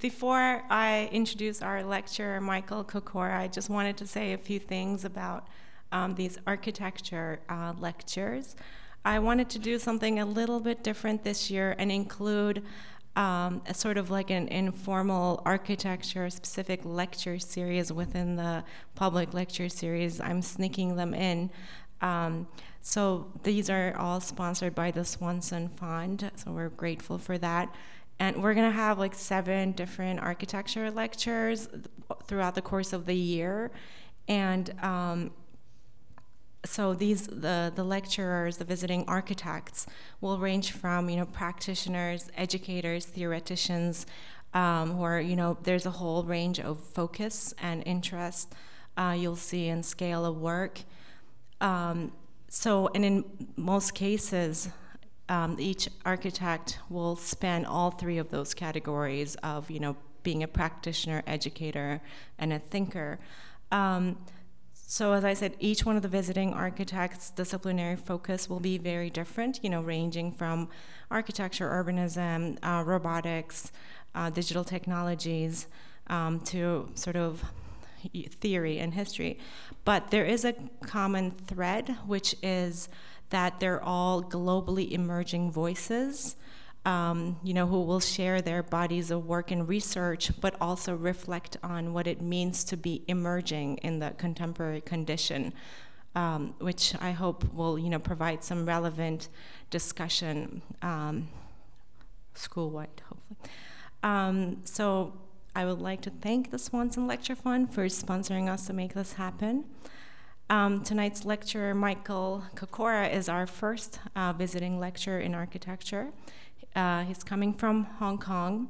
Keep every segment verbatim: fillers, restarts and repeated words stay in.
Before I introduce our lecturer, Michael Kokora, I just wanted to say a few things about um, these architecture uh, lectures. I wanted to do something a little bit different this year and include um, a sort of like an informal architecture-specific lecture series within the public lecture series. I'm sneaking them in. Um, so these are all sponsored by the Swanson Fund, so we're grateful for that. And we're gonna have like seven different architecture lectures throughout the course of the year. And um, so these, the, the lecturers, the visiting architects will range from, you know, practitioners, educators, theoreticians, um, who are, you know, there's a whole range of focus and interest uh, you'll see in scale of work. Um, so, and in most cases, Um, each architect will span all three of those categories of, you know, being a practitioner, educator, and a thinker. Um, so as I said, each one of the visiting architects' disciplinary focus will be very different, you know, ranging from architecture, urbanism, uh, robotics, uh, digital technologies, um, to sort of theory and history. But there is a common thread, which is that they're all globally emerging voices, um, you know, who will share their bodies of work and research, but also reflect on what it means to be emerging in the contemporary condition, um, which I hope will, you know, provide some relevant discussion, um, school-wide, hopefully. Um, so I would like to thank the Swanson Lecture Fund for sponsoring us to make this happen. Um, tonight's lecturer, Michael Kokora, is our first uh, visiting lecturer in architecture. Uh, he's coming from Hong Kong.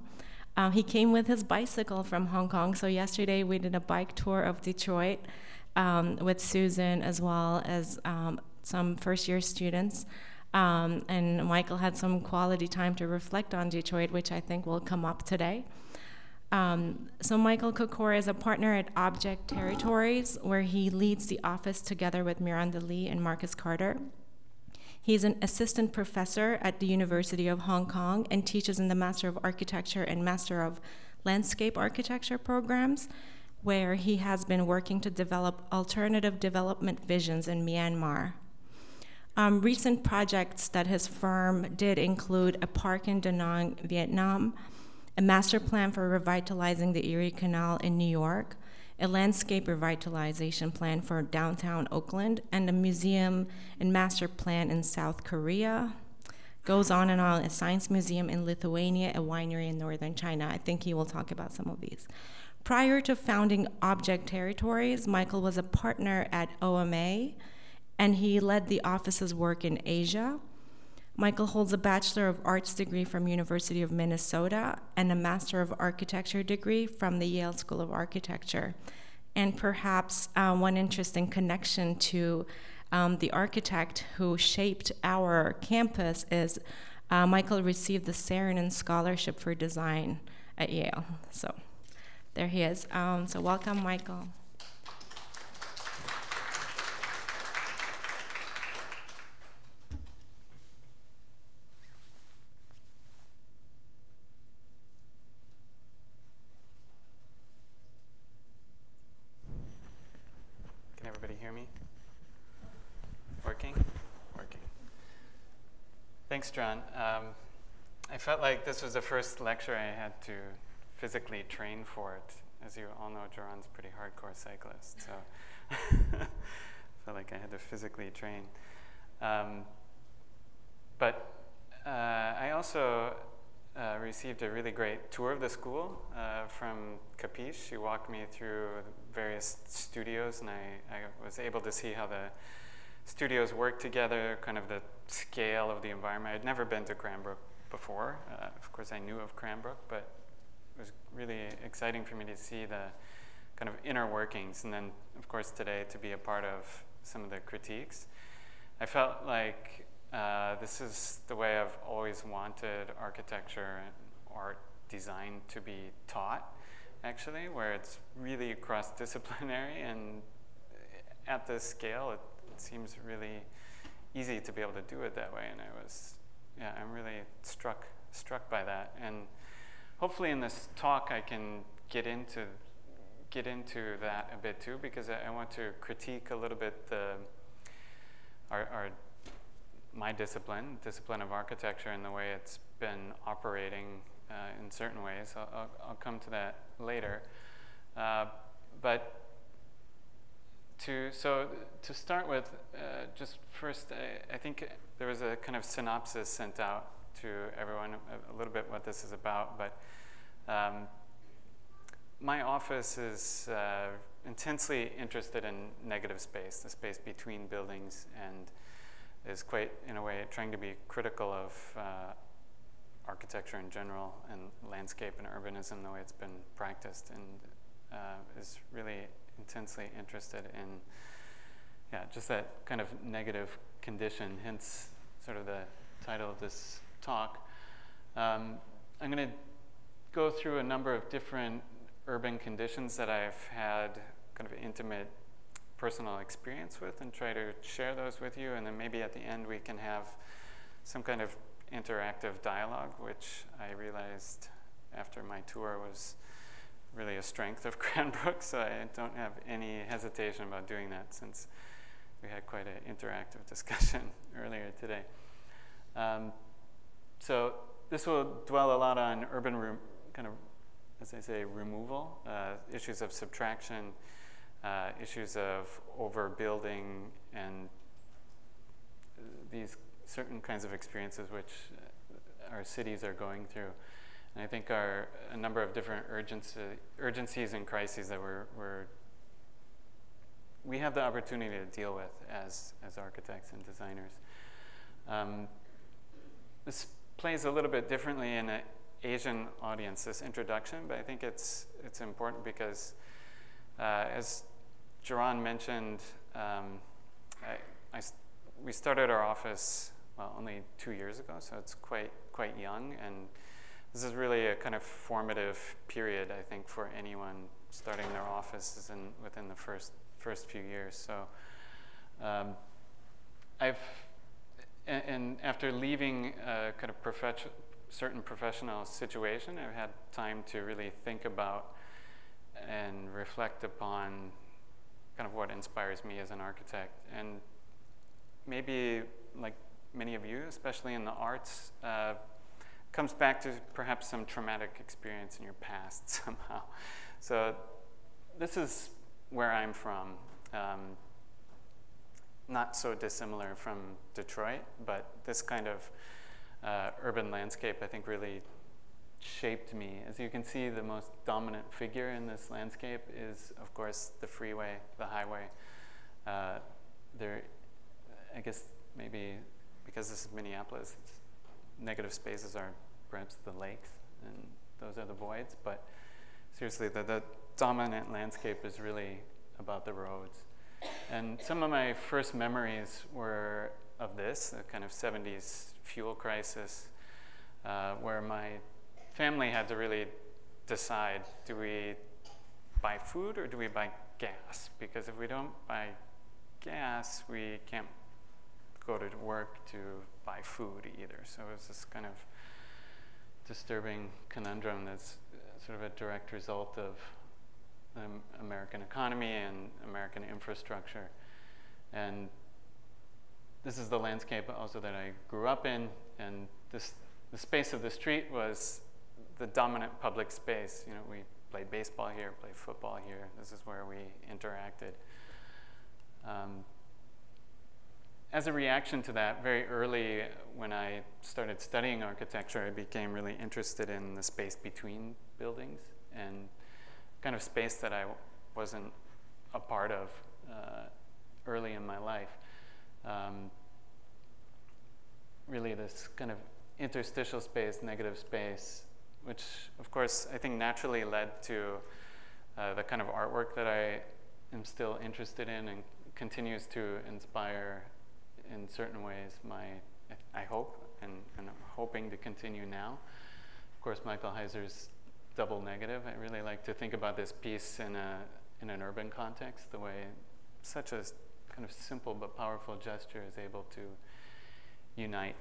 Uh, he came with his bicycle from Hong Kong, so yesterday we did a bike tour of Detroit um, with Susan as well as um, some first-year students. Um, and Michael had some quality time to reflect on Detroit, which I think will come up today. Um, so Michael Kokora is a partner at Object Territories, where he leads the office together with Miranda Lee and Marcus Carter. He's an assistant professor at the University of Hong Kong and teaches in the Master of Architecture and Master of Landscape Architecture programs, where he has been working to develop alternative development visions in Myanmar. Um, recent projects that his firm did include a park in Da Nang, Vietnam, a master plan for revitalizing the Erie Canal in New York, a landscape revitalization plan for downtown Oakland, and a museum and master plan in South Korea. Goes on and on, a science museum in Lithuania, a winery in northern China. I think he will talk about some of these. Prior to founding Object Territories, Michael was a partner at O M A, and he led the office's work in Asia. Michael holds a Bachelor of Arts degree from University of Minnesota and a Master of Architecture degree from the Yale School of Architecture. And perhaps uh, one interesting connection to um, the architect who shaped our campus is uh, Michael received the Saarinen Scholarship for Design at Yale. So there he is. Um, so welcome, Michael. Thanks, John. Um, I felt like this was the first lecture I had to physically train for it. As you all know, Joran's a pretty hardcore cyclist, so I felt like I had to physically train. Um, but uh, I also uh, received a really great tour of the school uh, from Kapish. She walked me through various studios, and I, I was able to see how the studios work together, kind of the scale of the environment. I'd never been to Cranbrook before. Uh, of course, I knew of Cranbrook, but it was really exciting for me to see the kind of inner workings. And then, of course, today to be a part of some of the critiques. I felt like uh, this is the way I've always wanted architecture and art design to be taught, actually, where it's really cross-disciplinary, and at this scale, it seems really easy to be able to do it that way, and I was, yeah, I'm really struck struck by that. And hopefully in this talk I can get into get into that a bit too, because I, I want to critique a little bit the our, our my discipline, discipline of architecture, and the way it's been operating uh, in certain ways. I'll, I'll, I'll come to that later. Uh, but to so to start with, uh, just first, I, I think there was a kind of synopsis sent out to everyone, a, a little bit what this is about. But um, my office is uh, intensely interested in negative space, the space between buildings, and is quite, in a way, trying to be critical of uh, architecture in general and landscape and urbanism, the way it's been practiced, and uh, is really intensely interested in, yeah, just that kind of negative condition, hence sort of the title of this talk. Um, I'm going to go through a number of different urban conditions that I've had kind of intimate personal experience with and try to share those with you, and then maybe at the end we can have some kind of interactive dialogue, which I realized after my tour was really a strength of Cranbrook, so I don't have any hesitation about doing that since we had quite an interactive discussion earlier today. Um, so this will dwell a lot on urban room, kind of, as I say, removal, uh, issues of subtraction, Uh, issues of overbuilding, and these certain kinds of experiences which our cities are going through. And I think are a number of different urgency, urgencies and crises that we're, we're, we have the opportunity to deal with as, as architects and designers. Um, this plays a little bit differently in an Asian audience, this introduction, but I think it's, it's important because Uh, as Jaron mentioned, um, I, I st we started our office, well, only two years ago, so it's quite quite young, and this is really a kind of formative period, I think, for anyone starting their office in, within the first first few years. So um, I've, and, and after leaving a kind of profe certain professional situation, I've had time to really think about and reflect upon kind of what inspires me as an architect. And maybe, like many of you, especially in the arts, uh, comes back to perhaps some traumatic experience in your past somehow. So this is where I'm from. Um, not so dissimilar from Detroit, but this kind of uh, urban landscape, I think, really shaped me. As you can see, the most dominant figure in this landscape is, of course, the freeway, the highway. Uh, there, I guess maybe because this is Minneapolis, it's, negative spaces are perhaps the lakes, and those are the voids. But seriously, the, the dominant landscape is really about the roads. And some of my first memories were of this, the kind of seventies fuel crisis, uh, where my family had to really decide, do we buy food or do we buy gas? Because if we don't buy gas, we can't go to work to buy food either. So it was this kind of disturbing conundrum that's sort of a direct result of the American economy and American infrastructure. And this is the landscape also that I grew up in, and this, the space of the street was the dominant public space. You know, we played baseball here, played football here. This is where we interacted. Um, as a reaction to that, very early when I started studying architecture, I became really interested in the space between buildings and kind of space that I wasn't a part of uh, early in my life. Um, really this kind of interstitial space, negative space, which, of course, I think naturally led to uh, the kind of artwork that I am still interested in and continues to inspire, in certain ways, my, I hope, and, and I'm hoping to continue now. Of course, Michael Heiser's Double Negative. I really like to think about this piece in, a, in an urban context, the way such a kind of simple but powerful gesture is able to unite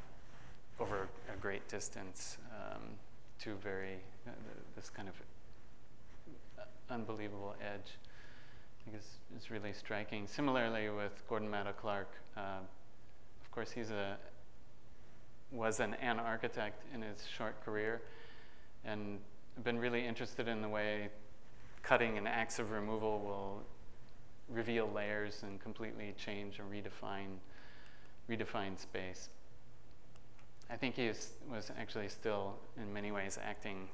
over a great distance. Um, two very, uh, this kind of unbelievable edge, I think is, is really striking. Similarly with Gordon Matta Clark, uh, of course he's a, was an, an architect in his short career, and been really interested in the way cutting and acts of removal will reveal layers and completely change and redefine, redefine space. I think he is, was actually still, in many ways, acting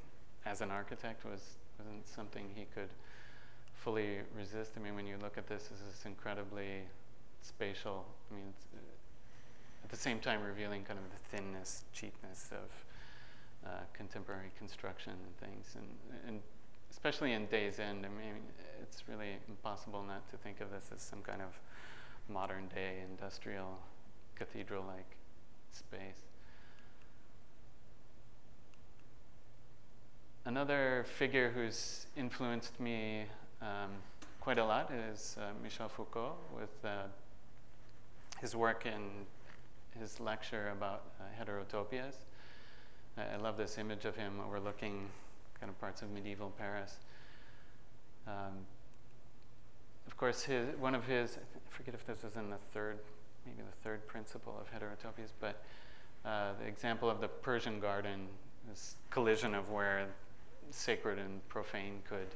as an architect was, wasn't something he could fully resist. I mean, when you look at this, this is incredibly spatial. I mean, it's, uh, at the same time revealing kind of the thinness, cheapness of uh, contemporary construction and things. And, and especially in Day's End, I mean, it's really impossible not to think of this as some kind of modern day industrial cathedral-like space. Another figure who's influenced me um, quite a lot is uh, Michel Foucault, with uh, his work in his lecture about uh, heterotopias. Uh, I love this image of him overlooking kind of parts of medieval Paris. Um, of course, his, one of his, I forget if this was in the third, maybe the third principle of heterotopias, but uh, the example of the Persian garden, this collision of where sacred and profane could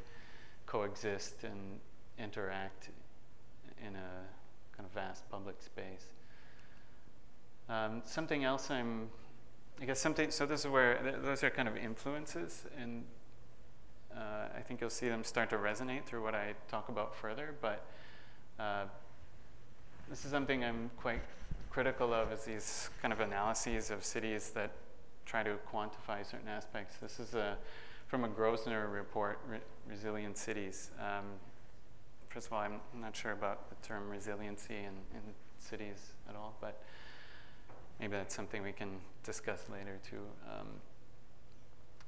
coexist and interact in a kind of vast public space. Um, something else I'm, I guess something, so this is where, th those are kind of influences, and uh, I think you'll see them start to resonate through what I talk about further, but uh, this is something I'm quite critical of, is these kind of analyses of cities that try to quantify certain aspects. This is a, from a Grosvenor report, Re Resilient Cities. Um, first of all, I'm not sure about the term resiliency in, in cities at all, but maybe that's something we can discuss later too. Um,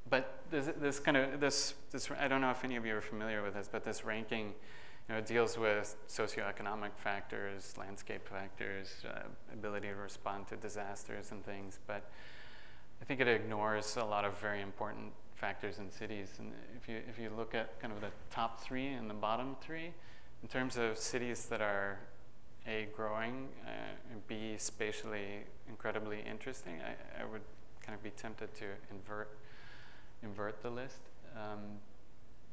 but this, this kind of, this, this, I don't know if any of you are familiar with this, but this ranking, you know, deals with socioeconomic factors, landscape factors, uh, ability to respond to disasters and things, but I think it ignores a lot of very important factors in cities. And if you, if you look at kind of the top three and the bottom three, in terms of cities that are A, growing, uh, and B, spatially incredibly interesting, I, I would kind of be tempted to invert, invert the list. Um,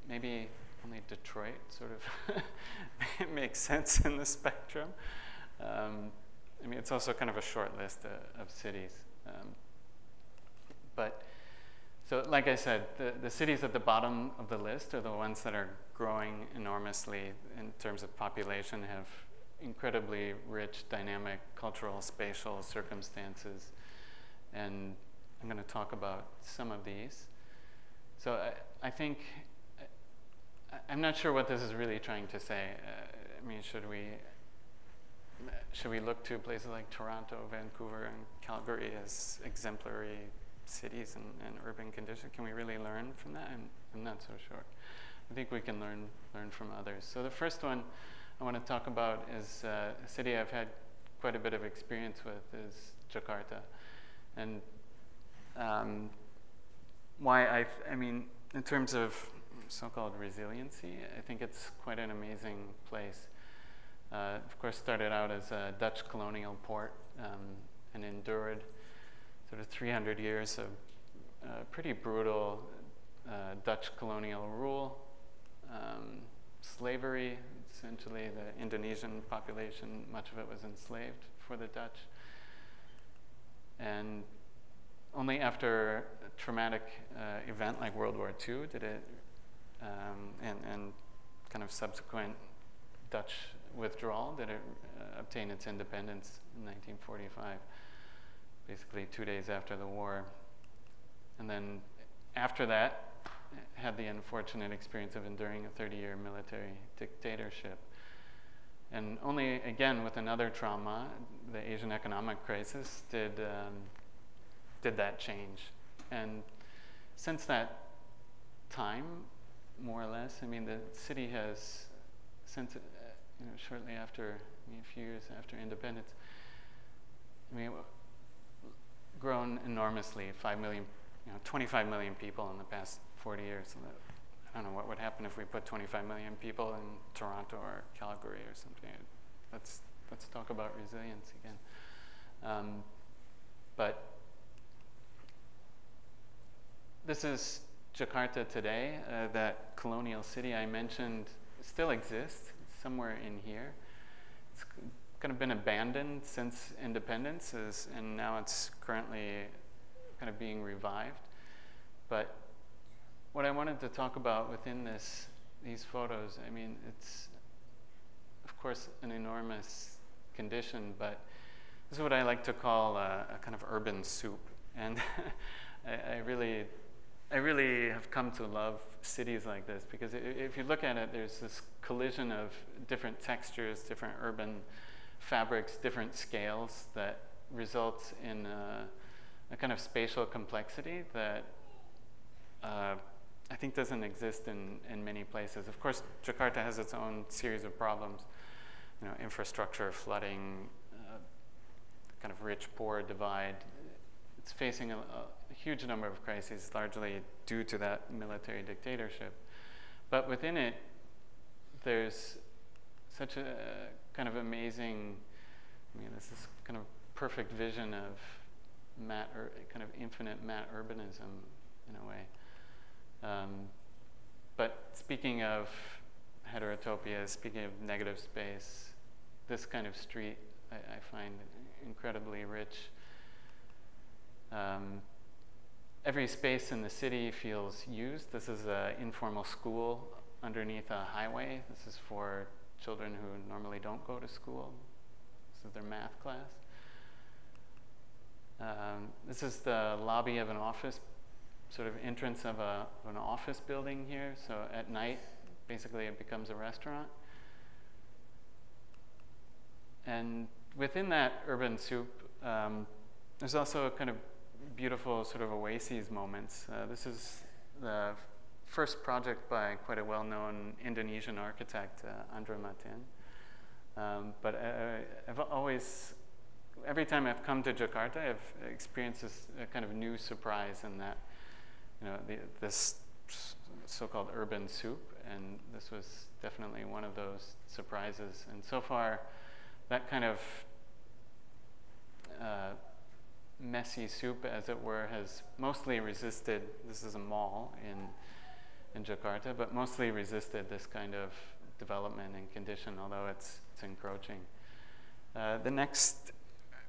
maybe only Detroit sort of makes sense in the spectrum. Um, I mean, it's also kind of a short list uh, of cities. Um, But, so like I said, the, the cities at the bottom of the list are the ones that are growing enormously in terms of population, have incredibly rich, dynamic, cultural, spatial circumstances. And I'm gonna talk about some of these. So I, I think, I, I'm not sure what this is really trying to say. Uh, I mean, should we, should we look to places like Toronto, Vancouver, and Calgary as exemplary cities and, and urban conditions? Can we really learn from that? I'm, I'm not so sure. I think we can learn learn from others. So the first one I want to talk about is uh, a city I've had quite a bit of experience with, is Jakarta. And um, why I, I mean, in terms of so-called resiliency, I think it's quite an amazing place. Uh, of course, started out as a Dutch colonial port um, and endured sort of three hundred years of uh, pretty brutal uh, Dutch colonial rule, um, slavery. Essentially, the Indonesian population, much of it was enslaved for the Dutch. And only after a traumatic uh, event like World War Two did it, um, and, and kind of subsequent Dutch withdrawal, did it uh, obtain its independence in nineteen forty-five. Basically two days after the war. And then after that, had the unfortunate experience of enduring a thirty-year military dictatorship. And only, again, with another trauma, the Asian economic crisis, did, um, did that change. And since that time, more or less, I mean, the city has, since, uh, you know, shortly after, I mean, a few years after independence, I mean, grown enormously, five million you know, twenty-five million people in the past forty years. And I don't know what would happen if we put twenty-five million people in Toronto or Calgary or something. Let's, let's talk about resilience again. Um, but this is Jakarta today. Uh, that colonial city I mentioned still exists somewhere in here. It's kind of been abandoned since independence, is, and now it's currently kind of being revived. But what I wanted to talk about within this, these photos, I mean, it's of course an enormous condition, but this is what I like to call a, a kind of urban soup. And I, I really, I really have come to love cities like this, because if you look at it, there's this collision of different textures, different urban fabrics, different scales that results in a, a kind of spatial complexity that uh, I think doesn't exist in, in many places. Of course, Jakarta has its own series of problems, you know, infrastructure, flooding, uh, kind of rich-poor divide. It's facing a, a huge number of crises, largely due to that military dictatorship. But within it, there's such a uh, kind of amazing, I mean, this is kind of perfect vision of mat, ur kind of infinite mat urbanism in a way. Um, but speaking of heterotopia, speaking of negative space, this kind of street I, I find incredibly rich. Um, every space in the city feels used. This is an informal school underneath a highway. This is for children who normally don't go to school. This is their math class. Um, this is the lobby of an office, sort of entrance of, a, of an office building here. So at night, basically it becomes a restaurant. And within that urban soup, um, there's also a kind of beautiful sort of oases moments. Uh, this is the first project by quite a well-known Indonesian architect, uh, Andra Matin. Um, but I, I've always, every time I've come to Jakarta, I've experienced this uh, kind of new surprise in that, you know, the, this so-called urban soup, and this was definitely one of those surprises. And so far, that kind of uh, messy soup, as it were, has mostly resisted, this is a mall in, in Jakarta, but mostly resisted this kind of development and condition, although it's, it's encroaching. Uh, the next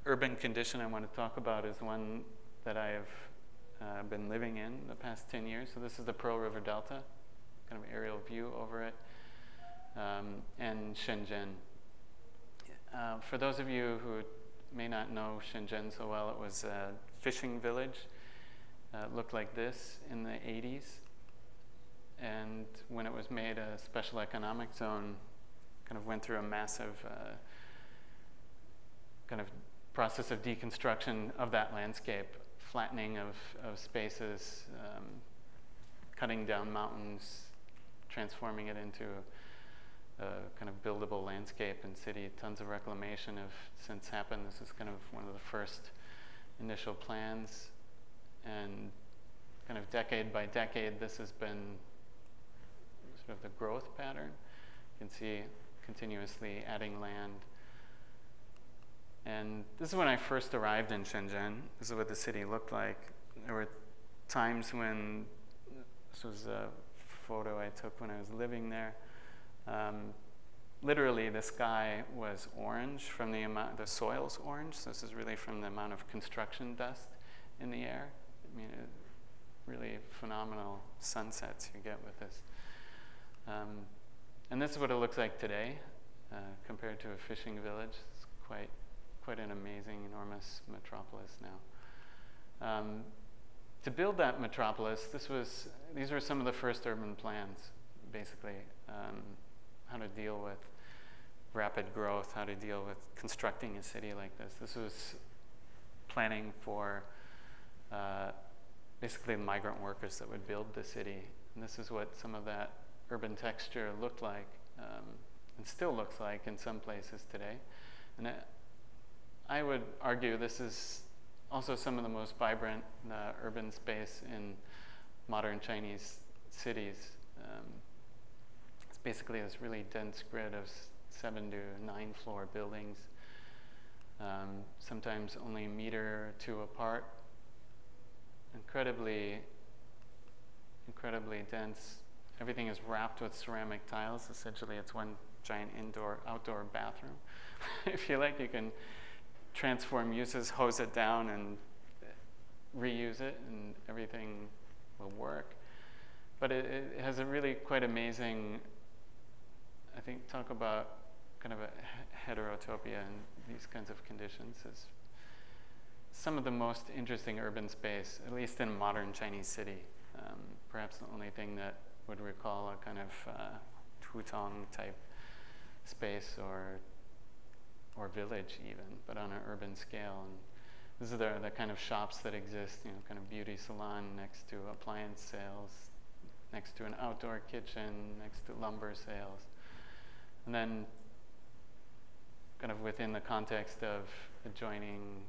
urban condition I want to talk about is one that I have uh, been living in the past ten years. So this is the Pearl River Delta, kind of aerial view over it, um, and Shenzhen. Uh, for those of you who may not know Shenzhen so well, it was a fishing village. Uh, it looked like this in the eighties. And when it was made a special economic zone, kind of went through a massive uh, kind of process of deconstruction of that landscape, flattening of, of spaces, um, cutting down mountains, transforming it into Uh, kind of buildable landscape and city. Tons of reclamation have since happened. This is kind of one of the first initial plans. And kind of decade by decade, this has been sort of the growth pattern. You can see continuously adding land. And this is when I first arrived in Shenzhen. This is what the city looked like. There were times when, this was a photo I took when I was living there, Um, literally the sky was orange from the amount, the soil's orange. So this is really from the amount of construction dust in the air. I mean, it, really phenomenal sunsets you get with this. Um, and this is what it looks like today uh, compared to a fishing village. It's quite, quite an amazing, enormous metropolis now. Um, to build that metropolis, this was, these were some of the first urban plans, basically. Um, how to deal with rapid growth, how to deal with constructing a city like this. This was planning for uh, basically migrant workers that would build the city. And this is what some of that urban texture looked like um, and still looks like in some places today. And I, I would argue this is also some of the most vibrant uh, urban space in modern Chinese cities. Um, it's basically this really dense grid of seven to nine floor buildings, um, sometimes only a meter or two apart. Incredibly, incredibly dense. Everything is wrapped with ceramic tiles. Essentially, it's one giant indoor, outdoor bathroom. If you like, you can transform uses, hose it down, and reuse it, and everything will work. But it, it has a really quite amazing, I think, talk about kind of a heterotopia and these kinds of conditions is some of the most interesting urban space, at least in a modern Chinese city. Um, perhaps the only thing that would recall a kind of uh, Tutong type space or or village even, but on an urban scale. And these are the, the kind of shops that exist, you know, kind of beauty salon next to appliance sales, next to an outdoor kitchen, next to lumber sales. And then kind of within the context of adjoining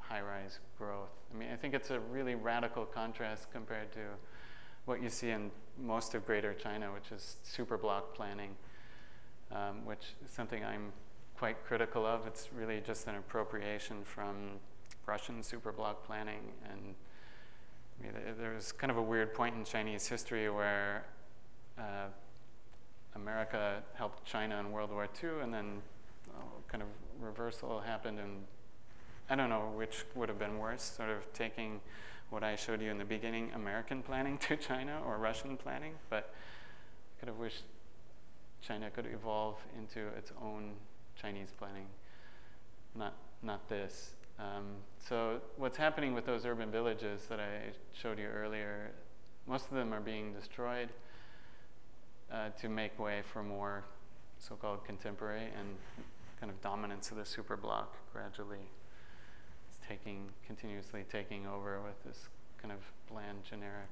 high-rise growth. I mean, I think it's a really radical contrast compared to what you see in most of Greater China, which is super block planning, um, which is something I'm quite critical of. It's really just an appropriation from Russian super block planning. And I mean, there was kind of a weird point in Chinese history where uh, America helped China in World War Two, and then oh, kind of reversal happened. And I don't know which would have been worse, sort of taking what I showed you in the beginning, American planning to China or Russian planning, but I could have wished China could evolve into its own Chinese planning, not, not this. Um, so what's happening with those urban villages that I showed you earlier, most of them are being destroyed uh, to make way for more so-called contemporary, and kind of dominance of the superblock gradually taking, continuously taking over with this kind of bland, generic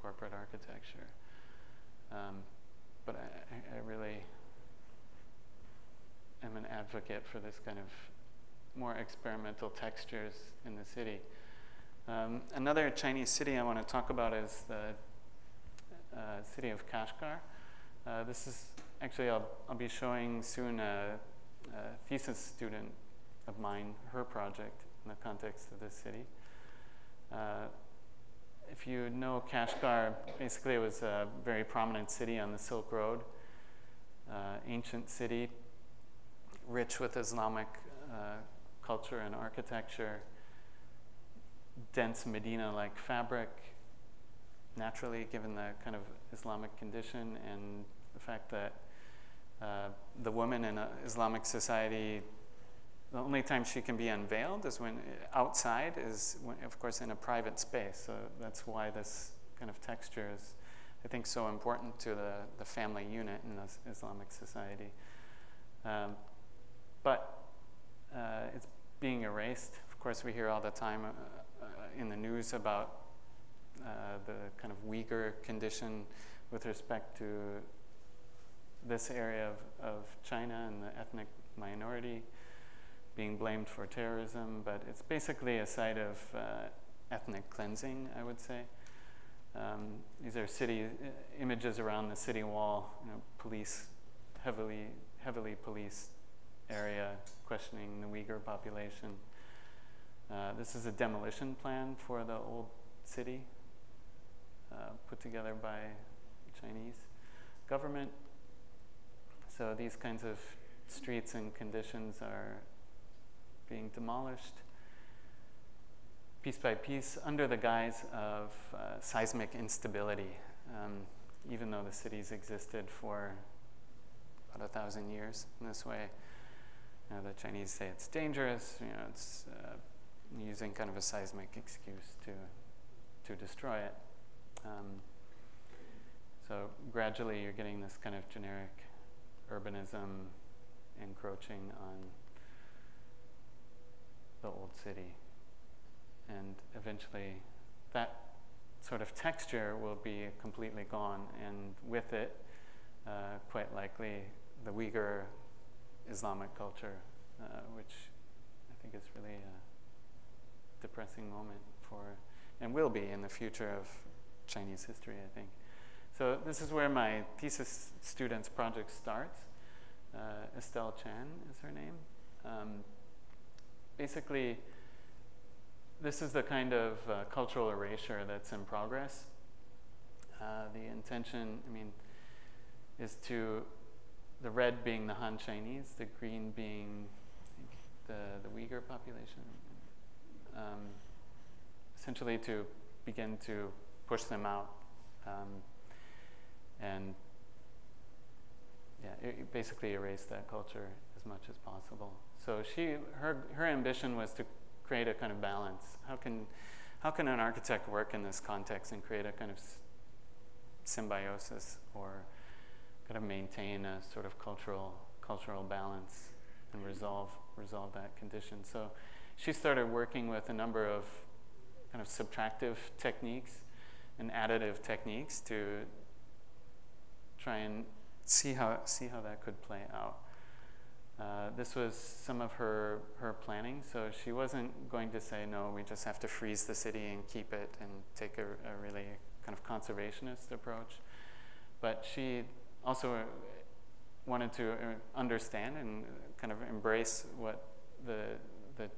corporate architecture. Um, but I, I really am an advocate for this kind of more experimental textures in the city. Um, another Chinese city I want to talk about is the uh, city of Kashgar. Uh, this is actually, I'll, I'll be showing soon a, a thesis student of mine, her project, in the context of this city. Uh, if you know Kashgar, basically it was a very prominent city on the Silk Road, uh, ancient city, rich with Islamic uh, culture and architecture, dense Medina-like fabric, naturally given the kind of Islamic condition and the fact that uh, the woman in uh, Islamic society, the only time she can be unveiled is when outside is, when, of course, in a private space. So that's why this kind of texture is, I think, so important to the, the family unit in this Islamic society. Um, but uh, it's being erased. Of course, we hear all the time uh, uh, in the news about uh, the kind of Uyghur condition with respect to this area of, of China and the ethnic minority being blamed for terrorism, but it's basically a site of uh, ethnic cleansing, I would say. Um, these are city uh, images around the city wall, you know, police, heavily, heavily policed area, questioning the Uyghur population. Uh, this is a demolition plan for the old city, uh, put together by the Chinese government. So these kinds of streets and conditions are being demolished piece by piece under the guise of uh, seismic instability, um, even though the cities existed for about a thousand years in this way. Now the Chinese say it's dangerous, you know, it's uh, using kind of a seismic excuse to, to destroy it. Um, so gradually you're getting this kind of generic urbanism encroaching on the old city, and eventually that sort of texture will be completely gone, and with it uh, quite likely the Uyghur Islamic culture, uh, which I think is really depressing moment for, and will be in the future of Chinese history, I think. So this is where my thesis student's project starts. Uh, Estelle Chan is her name. Um, basically, this is the kind of uh, cultural erasure that's in progress. Uh, the intention, I mean, is to, the red being the Han Chinese, the green being I think, the, the Uyghur population, um, essentially to begin to push them out. Um, and yeah, it basically erase that culture as much as possible. So she, her, her ambition was to create a kind of balance. How can, how can an architect work in this context and create a kind of symbiosis or kind of maintain a sort of cultural, cultural balance and resolve, resolve that condition? So she started working with a number of kind of subtractive techniques and additive techniques to try and see how, see how that could play out. Uh, this was some of her, her planning. So she wasn't going to say, no, we just have to freeze the city and keep it and take a, a really kind of conservationist approach. But she also wanted to understand and kind of embrace what the, the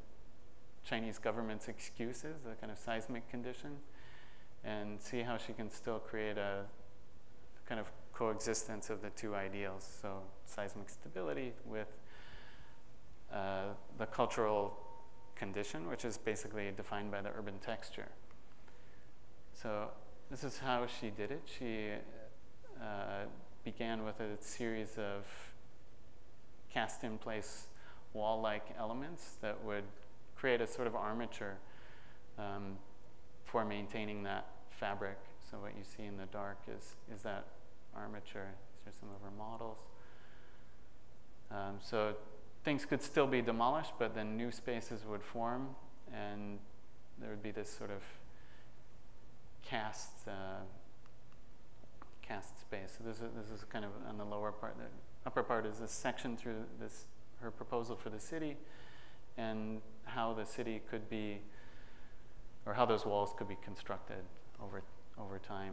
Chinese government's excuse is, the kind of seismic condition, and see how she can still create a kind of coexistence of the two ideals, so seismic stability with uh, the cultural condition, which is basically defined by the urban texture. So this is how she did it. She uh, began with a series of cast-in-place wall-like elements that would create a sort of armature um, for maintaining that fabric. So what you see in the dark is, is that armature. These are some of her models. Um, so things could still be demolished, but then new spaces would form, and there would be this sort of cast uh, cast space. So this is, this is kind of on the lower part. The upper part is this section through this, her proposal for the city, and how the city could be, or how those walls could be constructed over over time.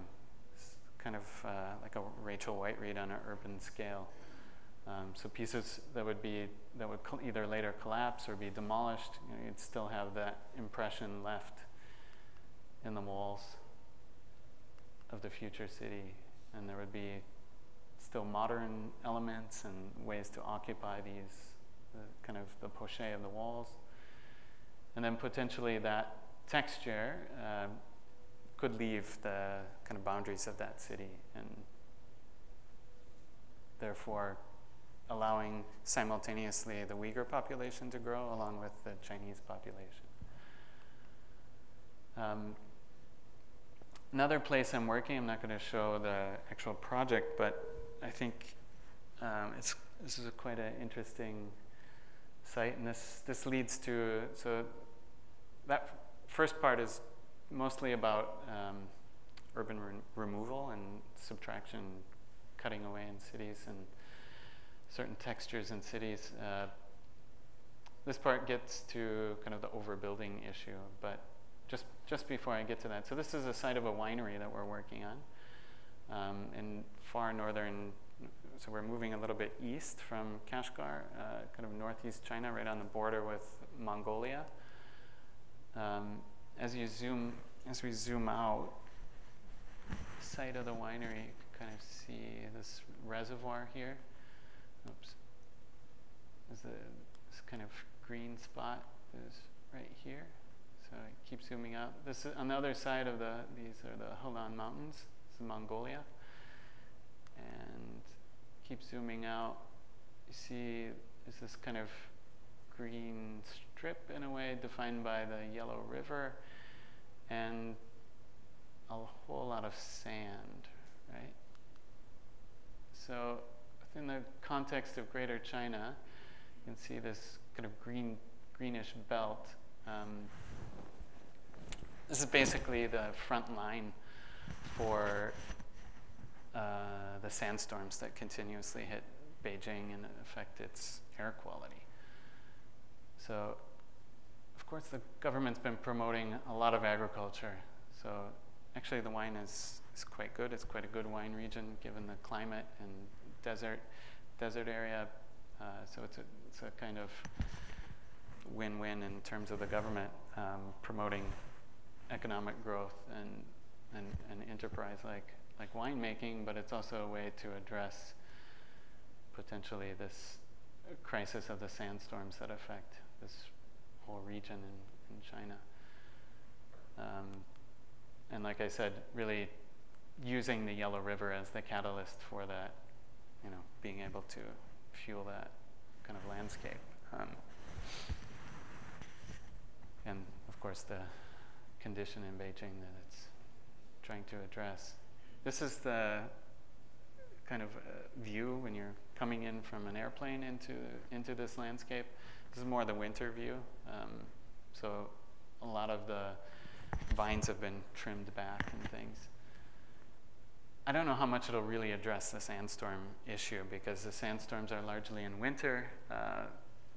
Kind of uh, like a Rachel White read on an urban scale. Um, so pieces that would be, that would either later collapse or be demolished, you know, you'd still have that impression left in the walls of the future city. And there would be still modern elements and ways to occupy these, the, kind of the poche of the walls. And then potentially that texture uh, could leave the kind of boundaries of that city, and therefore allowing simultaneously the Uyghur population to grow along with the Chinese population. Um, another place I'm working, I'm not going to show the actual project, but I think um, it's, this is a quite an interesting site, and this, this leads to, so that first part is mostly about um, urban re removal and subtraction, cutting away in cities and certain textures in cities. Uh, this part gets to kind of the overbuilding issue, but just, just before I get to that, so this is a site of a winery that we're working on um, in far northern, so we're moving a little bit east from Kashgar, uh, kind of northeast China, right on the border with Mongolia. Um, As you zoom, as we zoom out, site of the winery, you can kind of see this reservoir here. Oops, there's a, this kind of green spot is right here. So I keep zooming out. This is on the other side of the. These are the Helan Mountains. This is Mongolia. And keep zooming out. You see, is this kind of green strip in a way defined by the Yellow River and a whole lot of sand, right? So within the context of Greater China, you can see this kind of green, greenish belt. Um, this is basically the front line for uh, the sandstorms that continuously hit Beijing and affect its air quality. So of course, the government's been promoting a lot of agriculture. So actually, the wine is, is quite good. It's quite a good wine region, given the climate and desert, desert area. Uh, so it's a, it's a kind of win-win in terms of the government um, promoting economic growth and, and, and enterprise like, like winemaking, but it's also a way to address potentially this crisis of the sandstorms that affect this whole region in, in China. Um, and like I said, really using the Yellow River as the catalyst for that, you know, being able to fuel that kind of landscape. Um, and of course the condition in Beijing that it's trying to address. This is the kind of uh, view when you're coming in from an airplane into, into this landscape. This is more the winter view. Um, so a lot of the vines have been trimmed back and things. I don't know how much it'll really address the sandstorm issue, because the sandstorms are largely in winter. Uh,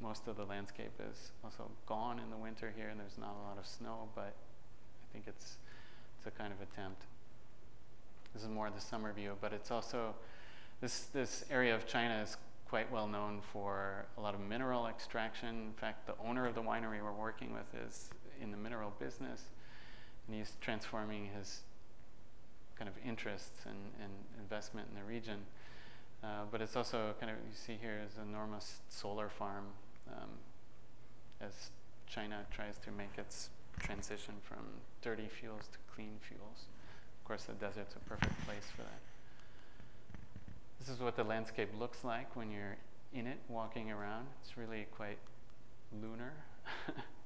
most of the landscape is also gone in the winter here, and there's not a lot of snow, but I think it's, it's a kind of attempt. This is more the summer view, but it's also, this, this area of China is quite well known for a lot of mineral extraction. In fact, the owner of the winery we're working with is in the mineral business, and he's transforming his kind of interests and, and investment in the region. Uh, but it's also kind of, you see here is an enormous solar farm um, as China tries to make its transition from dirty fuels to clean fuels. Of course, the desert's a perfect place for that. This is what the landscape looks like when you're in it, walking around. It's really quite lunar,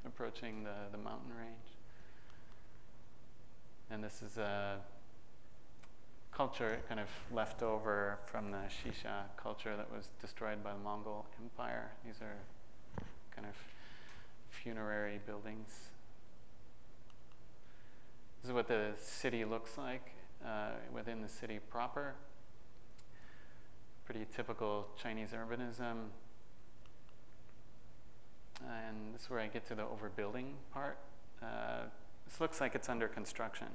approaching the, the mountain range. And this is a culture kind of left over from the Shisha culture that was destroyed by the Mongol Empire. These are kind of funerary buildings. This is what the city looks like uh, within the city proper. Pretty typical Chinese urbanism. And this is where I get to the overbuilding part. Uh, this looks like it's under construction,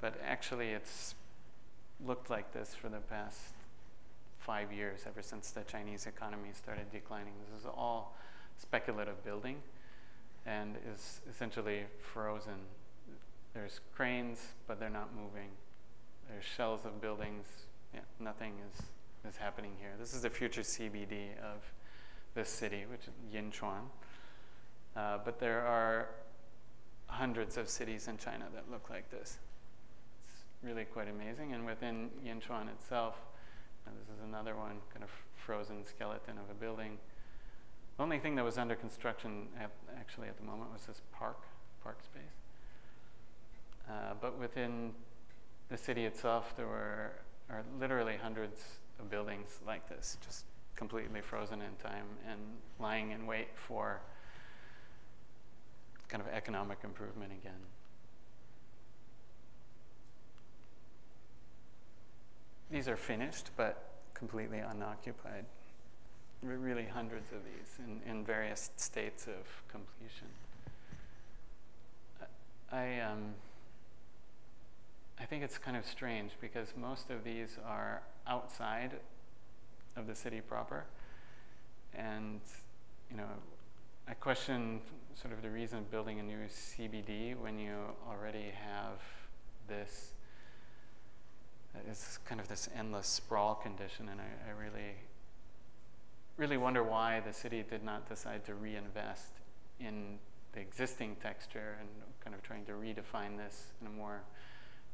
but actually it's looked like this for the past five years, ever since the Chinese economy started declining. This is all speculative building and is essentially frozen. There's cranes, but they're not moving. There's shells of buildings. Yeah, nothing is, is happening here. This is the future C B D of this city, which is Yinchuan. Uh, but there are hundreds of cities in China that look like this. It's really quite amazing. And within Yinchuan itself, and this is another one, kind of frozen skeleton of a building. The only thing that was under construction at, actually at the moment was this park, park space. Uh, but within the city itself, there were are literally hundreds of buildings like this, just completely frozen in time and lying in wait for kind of economic improvement again. These are finished, but completely unoccupied. There are really hundreds of these in, in various states of completion. I... I um, I think it's kind of strange because most of these are outside of the city proper, and you know, I question sort of the reason of building a new C B D when you already have this. It's kind of this endless sprawl condition, and I, I really, really wonder why the city did not decide to reinvest in the existing texture and kind of trying to redefine this in a more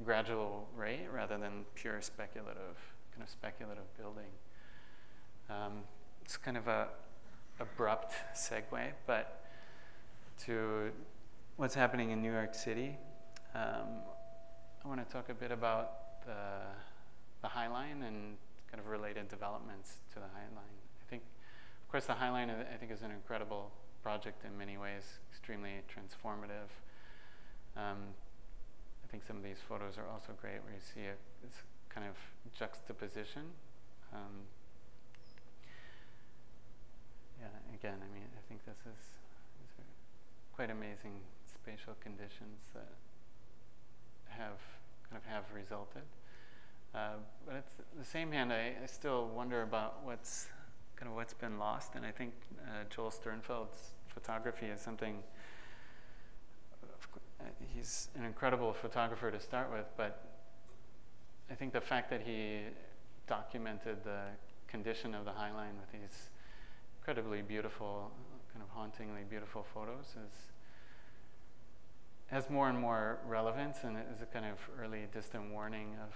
gradual rate rather than pure speculative, kind of speculative building. Um, it's kind of a abrupt segue, but to what's happening in New York City, um, I want to talk a bit about the, the High Line and kind of related developments to the High Line. I think, of course, the High Line I think is an incredible project in many ways, extremely transformative. Um, I think some of these photos are also great, where you see a this kind of juxtaposition. Um, yeah, again, I mean, I think this is, is quite amazing spatial conditions that have kind of have resulted. Uh, but at the same hand, I, I still wonder about what's kind of what's been lost, and I think uh, Joel Sternfeld's photography is something. He's an incredible photographer to start with, but I think the fact that he documented the condition of the High Line with these incredibly beautiful, kind of hauntingly beautiful photos is has more and more relevance, and it is a kind of early distant warning of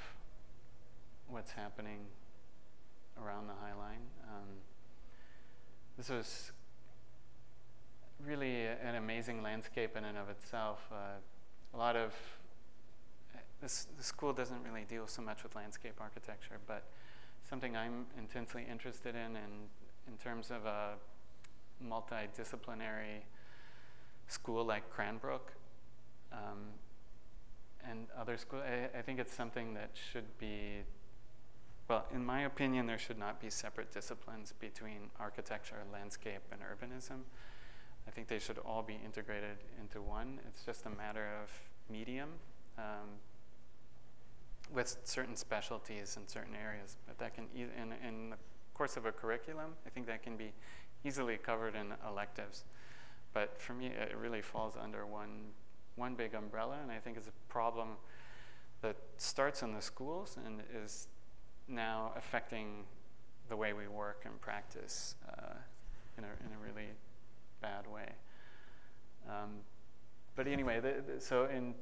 what's happening around the High Line. Um, this was really an amazing landscape in and of itself. Uh, a lot of, this, the school doesn't really deal so much with landscape architecture, but something I'm intensely interested in, and in terms of a multidisciplinary school like Cranbrook um, and other schools, I, I think it's something that should be, well, in my opinion, there should not be separate disciplines between architecture, landscape, and urbanism. I think they should all be integrated into one. It's just a matter of medium um, with certain specialties in certain areas. But that can, e in, in the course of a curriculum, I think that can be easily covered in electives. But for me, it really falls under one, one big umbrella, and I think it's a problem that starts in the schools and is now affecting the way we work and practice uh, in, a, in a really bad way. Um, but anyway, the, the, so in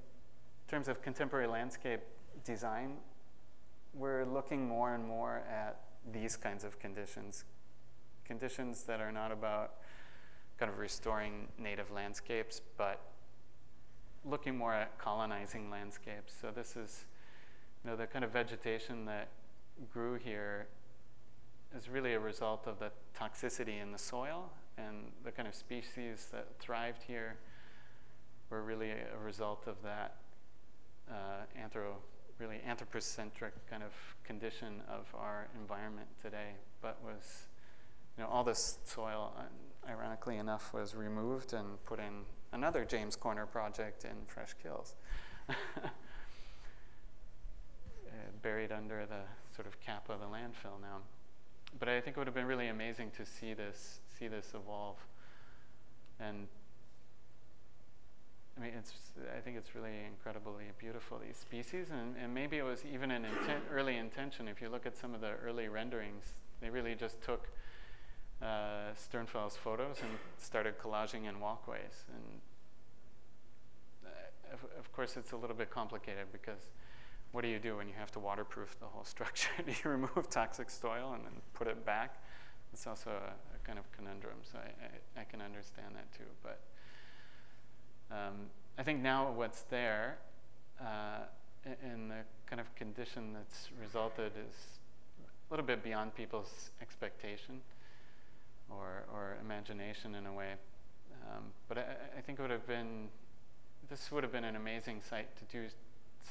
terms of contemporary landscape design, we're looking more and more at these kinds of conditions, conditions that are not about kind of restoring native landscapes, but looking more at colonizing landscapes. So this is, you know, the kind of vegetation that grew here is really a result of the toxicity in the soil, and the kind of species that thrived here were really a result of that uh, anthro, really anthropocentric kind of condition of our environment today. But was, you know, all this soil, ironically enough, was removed and put in another James Corner project in Fresh Kills, uh, buried under the sort of cap of the landfill now. But I think it would have been really amazing to see this see this evolve, and I mean, it's I think it's really incredibly beautiful, these species, and, and maybe it was even an inten early intention. If you look at some of the early renderings, they really just took uh, Sternfeld's photos and started collaging in walkways, and uh, of, of course it's a little bit complicated because what do you do when you have to waterproof the whole structure? Do you remove toxic soil and then put it back? It's also a, a kind of conundrum, so I, I, I can understand that too. But um, I think now what's there uh, in the kind of condition that's resulted is a little bit beyond people's expectation or, or imagination in a way. Um, but I, I think it would have been, this would have been an amazing site to do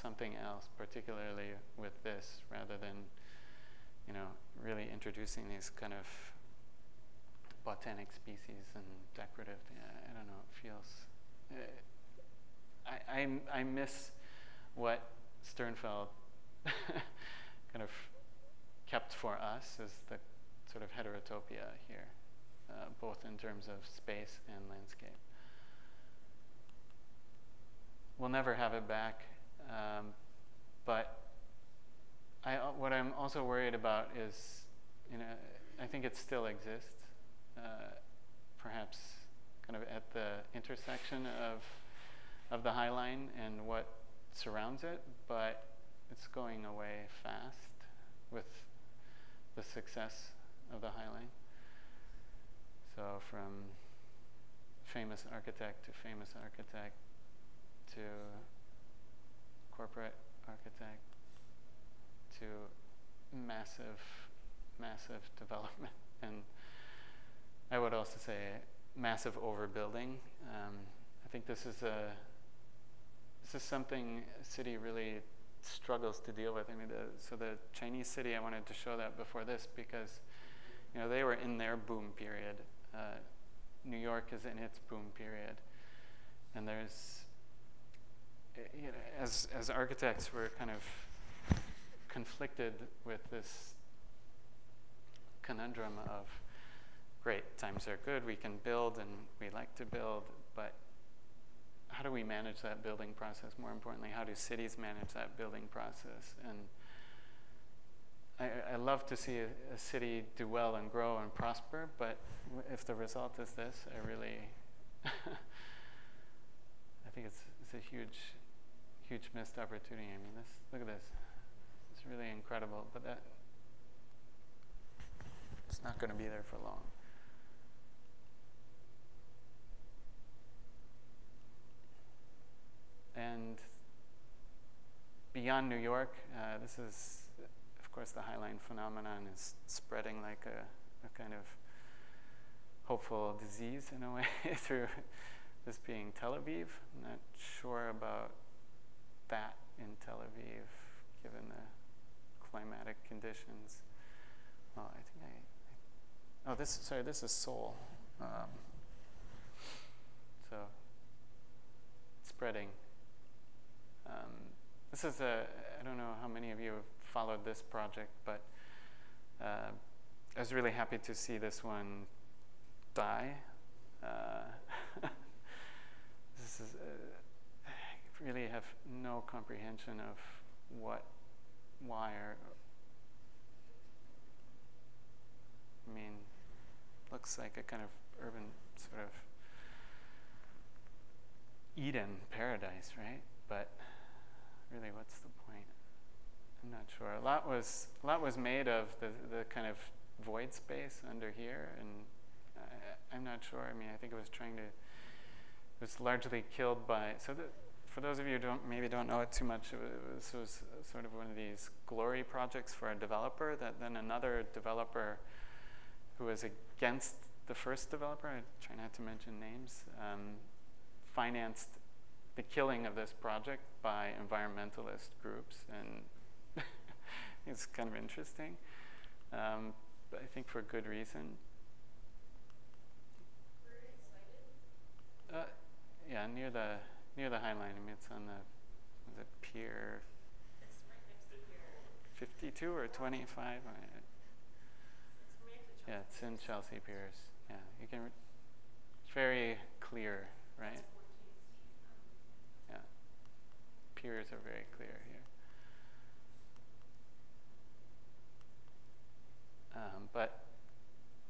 something else, particularly with this, rather than, you know, really introducing these kind of botanic species and decorative. I don't know. It feels. I I, I miss what Sternfeld kind of kept for us as the sort of heterotopia here, uh, both in terms of space and landscape. We'll never have it back. Um, but I, uh, what I'm also worried about is, you know, I think it still exists, uh, perhaps kind of at the intersection of, of the High Line and what surrounds it, but it's going away fast with the success of the High Line. So from famous architect to famous architect to corporate architect to massive, massive development, and I would also say massive overbuilding. Um, I think this is a this is something a city really struggles to deal with. I mean, the, so the Chinese city, I wanted to show that before this because, you know, they were in their boom period. Uh, New York is in its boom period. And there's, you know, as, as architects, we're kind of conflicted with this conundrum of, great, times are good, we can build and we like to build, but how do we manage that building process? More importantly, how do cities manage that building process? And I, I love to see a, a city do well and grow and prosper, but w if the result is this, I really, I think it's, it's a huge, huge missed opportunity. I mean, this, look at this. It's really incredible, but that, it's not going to be there for long. And beyond New York, uh, this is, of course, the High Line phenomenon is spreading like a, a kind of hopeful disease in a way through this being Tel Aviv. I'm not sure about that in Tel Aviv, given the climatic conditions. Well, I think I, I oh, this, sorry, this is Seoul. Um, so, spreading. Um, this is a, I don't know how many of you have followed this project, but uh, I was really happy to see this one die. Uh, this is, uh, I really have no comprehension of what, why, or, I mean, looks like a kind of urban sort of Eden paradise, right? But really, what's the point? I'm not sure. A lot was a lot was made of the the kind of void space under here, and I, I'm not sure. I mean, I think it was trying to. It was largely killed by. So the, for those of you who don't maybe don't know it too much, it was, this was sort of one of these glory projects for a developer that then another developer who was against the first developer, I try not to mention names, um, financed the killing of this project by environmentalist groups, and it's kind of interesting, um, but I think for good reason. Where is it cited? Uh, yeah, near the near the High Line. I mean, it's on the was it pier? It's right next to pier. Fifty-two or twenty-five. Yeah, it's in Chelsea Piers. Yeah, you can. It's very clear, right? Yeah, piers are very clear here. Um, but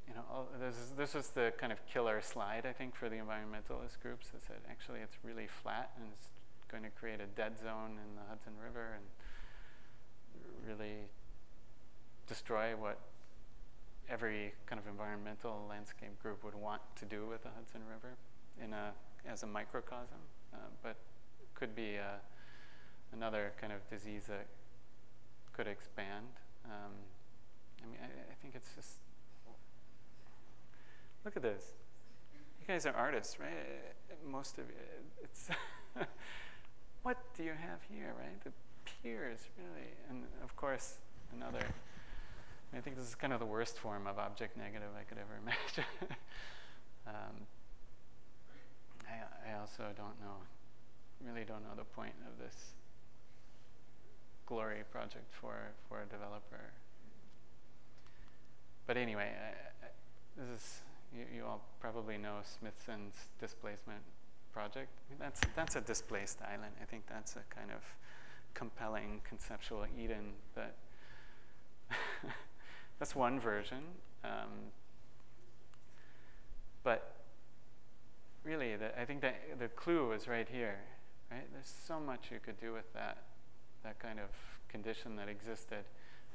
you know, all, this is this was the kind of killer slide, I think, for the environmentalist groups that said actually it's really flat and it's going to create a dead zone in the Hudson River and really destroy what every kind of environmental landscape group would want to do with the Hudson River in a, as a microcosm, uh, but could be uh, another kind of disease that could expand. Um, I mean, I, I think it's just, look at this. You guys are artists, right? Most of you, it's, what do you have here, right? The piers, really, and of course, another, I think this is kind of the worst form of object negative I could ever imagine. um, I, I also don't know, really don't know the point of this glory project for, for a developer. But anyway, I, I, this is, you, you all probably know Smithson's displacement project. That's, that's a displaced island. I think that's a kind of compelling conceptual Eden that that's one version, um, but really, the, I think that the clue is right here, right? There's so much you could do with that, that kind of condition that existed.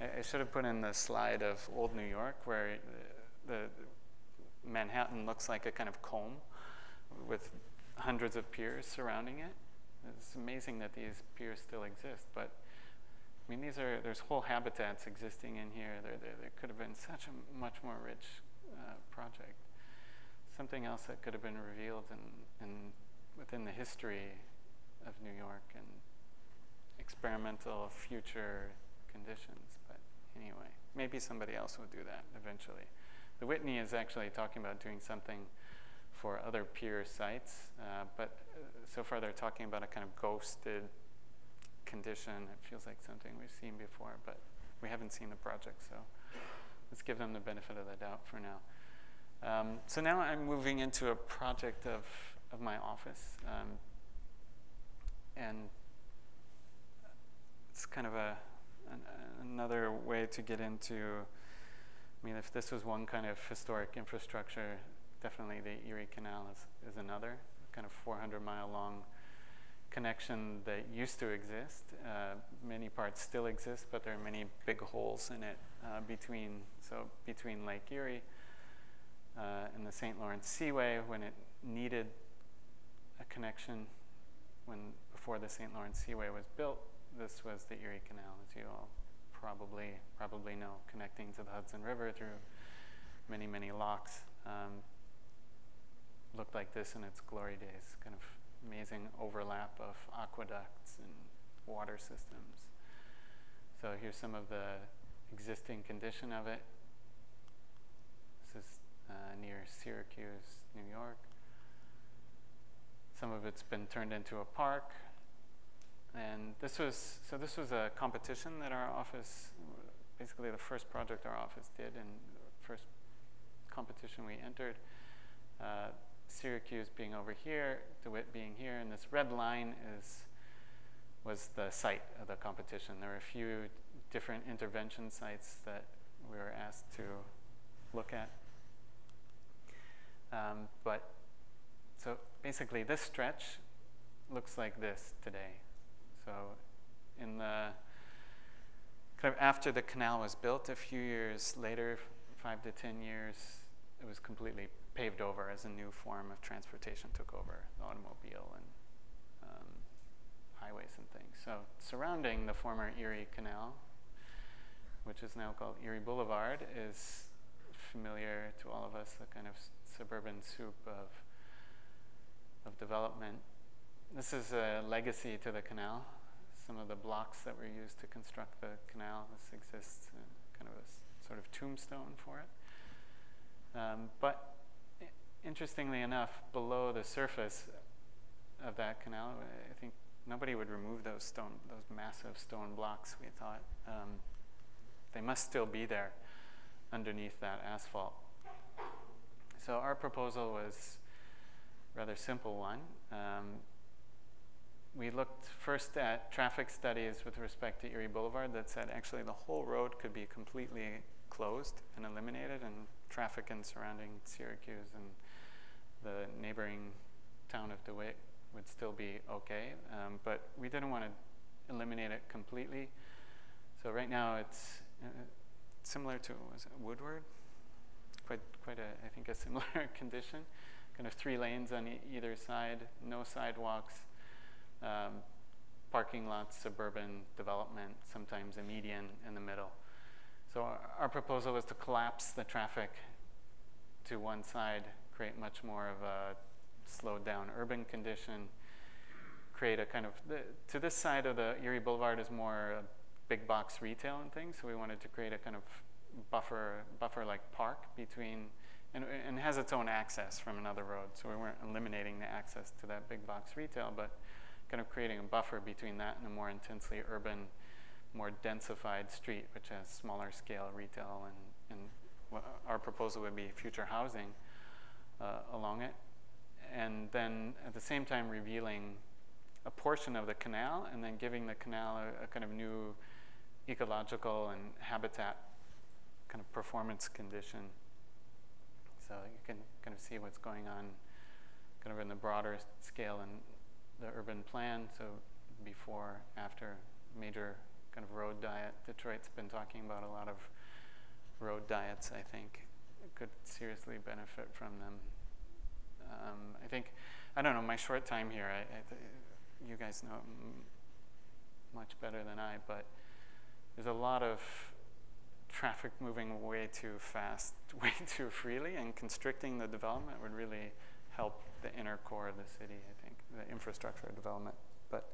I, I should have put in the slide of old New York, where the, the Manhattan looks like a kind of comb with hundreds of piers surrounding it. It's amazing that these piers still exist, but I mean, these are, there's whole habitats existing in here. There, there, there could have been such a much more rich uh, project. Something else that could have been revealed in, in, within the history of New York and experimental future conditions. But anyway, maybe somebody else will do that eventually. The Whitney is actually talking about doing something for other peer sites, uh, but so far they're talking about a kind of ghosted condition. It feels like something we've seen before, but we haven't seen the project, so let's give them the benefit of the doubt for now. Um, so now I'm moving into a project of, of my office, um, and it's kind of a, an, another way to get into, I mean, if this was one kind of historic infrastructure, definitely the Erie Canal is, is another, kind of four hundred mile long connection that used to exist. Uh, many parts still exist, but there are many big holes in it uh, between, so between Lake Erie uh, and the Saint Lawrence Seaway, when it needed a connection, when before the Saint Lawrence Seaway was built, this was the Erie Canal, as you all probably, probably know, connecting to the Hudson River through many, many locks. Um, looked like this in its glory days, kind of amazing overlap of aqueducts and water systems. So here's some of the existing condition of it. This is uh, near Syracuse, New York. Some of it's been turned into a park. And this was, so this was a competition that our office, basically the first project our office did and the first competition we entered. Uh, Syracuse being over here, DeWitt being here, and this red line is, was the site of the competition. There were a few different intervention sites that we were asked to look at. Um, but, so basically this stretch looks like this today. So in the, kind of after the canal was built, a few years later, five to ten years, it was completely paved over as a new form of transportation took over, the automobile and um, highways and things. So surrounding the former Erie Canal, which is now called Erie Boulevard, is familiar to all of us, the kind of suburban soup of, of development. This is a legacy to the canal. Some of the blocks that were used to construct the canal, this exists in kind of a sort of tombstone for it. Um, but interestingly enough, below the surface of that canal, I think nobody would remove those stone, those massive stone blocks, we thought. Um, they must still be there underneath that asphalt. So our proposal was a rather simple one. Um, We looked first at traffic studies with respect to Erie Boulevard that said actually the whole road could be completely closed and eliminated, and traffic in surrounding Syracuse and the neighboring town of DeWitt would still be okay. Um, but we didn't want to eliminate it completely. So right now it's uh, similar to, was it Woodward? Quite, quite a, I think a similar condition. Kind of three lanes on e either side, no sidewalks. Um, parking lots, suburban development, sometimes a median in the middle. So our, our proposal was to collapse the traffic to one side, create much more of a slowed down urban condition, create a kind of, the, to this side of the Erie Boulevard is more uh, big box retail and things, so we wanted to create a kind of buffer, buffer like park between, and, and has its own access from another road, so we weren't eliminating the access to that big box retail, but kind of creating a buffer between that and a more intensely urban, more densified street, which has smaller scale retail, and, and what our proposal would be future housing uh, along it. And then at the same time revealing a portion of the canal and then giving the canal a, a kind of new ecological and habitat kind of performance condition. So you can kind of see what's going on kind of in the broader scale and the urban plan, so before, after, major kind of road diet. Detroit's been talking about a lot of road diets, I think. It could seriously benefit from them. Um, I think, I don't know, my short time here, I, I, you guys know much better than I, but there's a lot of traffic moving way too fast, way too freely, and constricting the development would really help the inner core of the city, I think, the infrastructure development. But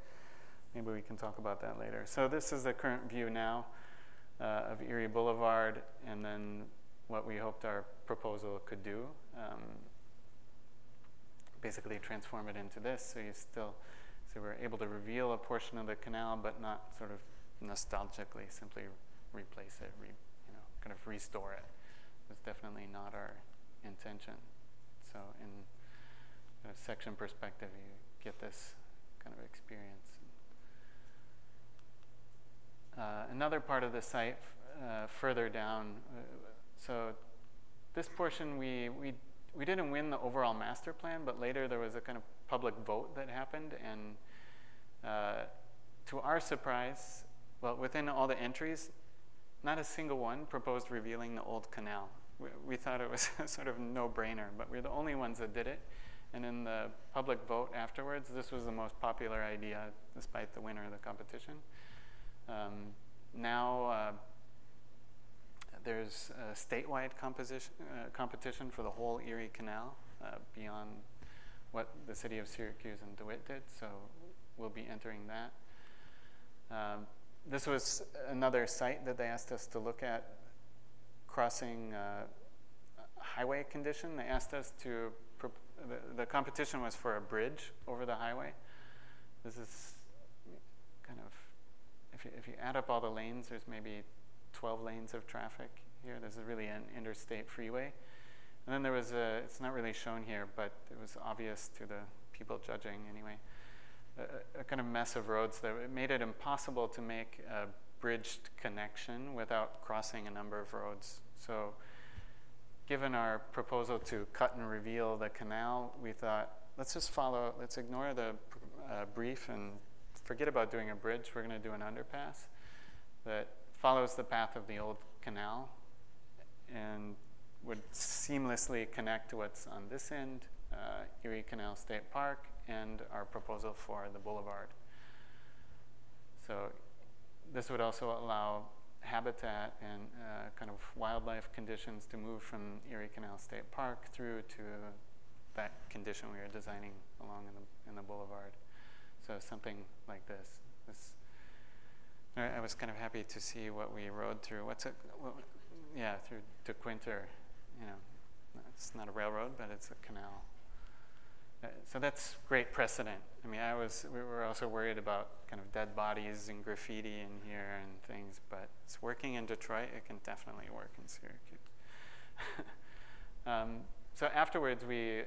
maybe we can talk about that later. So this is the current view now uh, of Erie Boulevard, and then what we hoped our proposal could do. Um, basically transform it into this. So you still, so we're able to reveal a portion of the canal, but not sort of nostalgically simply replace it, re, you know, kind of restore it. That's definitely not our intention. So in a section perspective, you get this kind of experience. Uh, another part of the site uh, further down, uh, so this portion we, we, we didn't win the overall master plan, but later there was a kind of public vote that happened, and uh, to our surprise, well, within all the entries, not a single one proposed revealing the old canal. We, we thought it was a sort of no-brainer, but we're the only ones that did it. And in the public vote afterwards, this was the most popular idea, despite the winner of the competition. Um, now uh, there's a statewide composition, uh, competition for the whole Erie Canal uh, beyond what the city of Syracuse and DeWitt did, so we'll be entering that. Um, this was another site that they asked us to look at, crossing uh, highway condition. They asked us to, prop the, the competition was for a bridge over the highway. This is kind of, if you, if you add up all the lanes, there's maybe twelve lanes of traffic here. This is really an interstate freeway. And then there was a, it's not really shown here, but it was obvious to the people judging anyway, a, a kind of mess of roads that it made it impossible to make a bridged connection without crossing a number of roads. So given our proposal to cut and reveal the canal, we thought, let's just follow, let's ignore the uh, brief and forget about doing a bridge. We're going to do an underpass that follows the path of the old canal and would seamlessly connect to what's on this end, uh, Erie Canal State Park, and our proposal for the boulevard. So this would also allow habitat and uh, kind of wildlife conditions to move from Erie Canal State Park through to that condition we were designing along in the, in the boulevard. So something like this. This, I was kind of happy to see what we rode through. What's it? What, yeah, through to Quinter. You know, it's not a railroad, but it's a canal. Uh, so that's great precedent. I mean, I was. We were also worried about kind of dead bodies and graffiti in here and things, but it's working in Detroit. It can definitely work in Syracuse. um, so afterwards, we.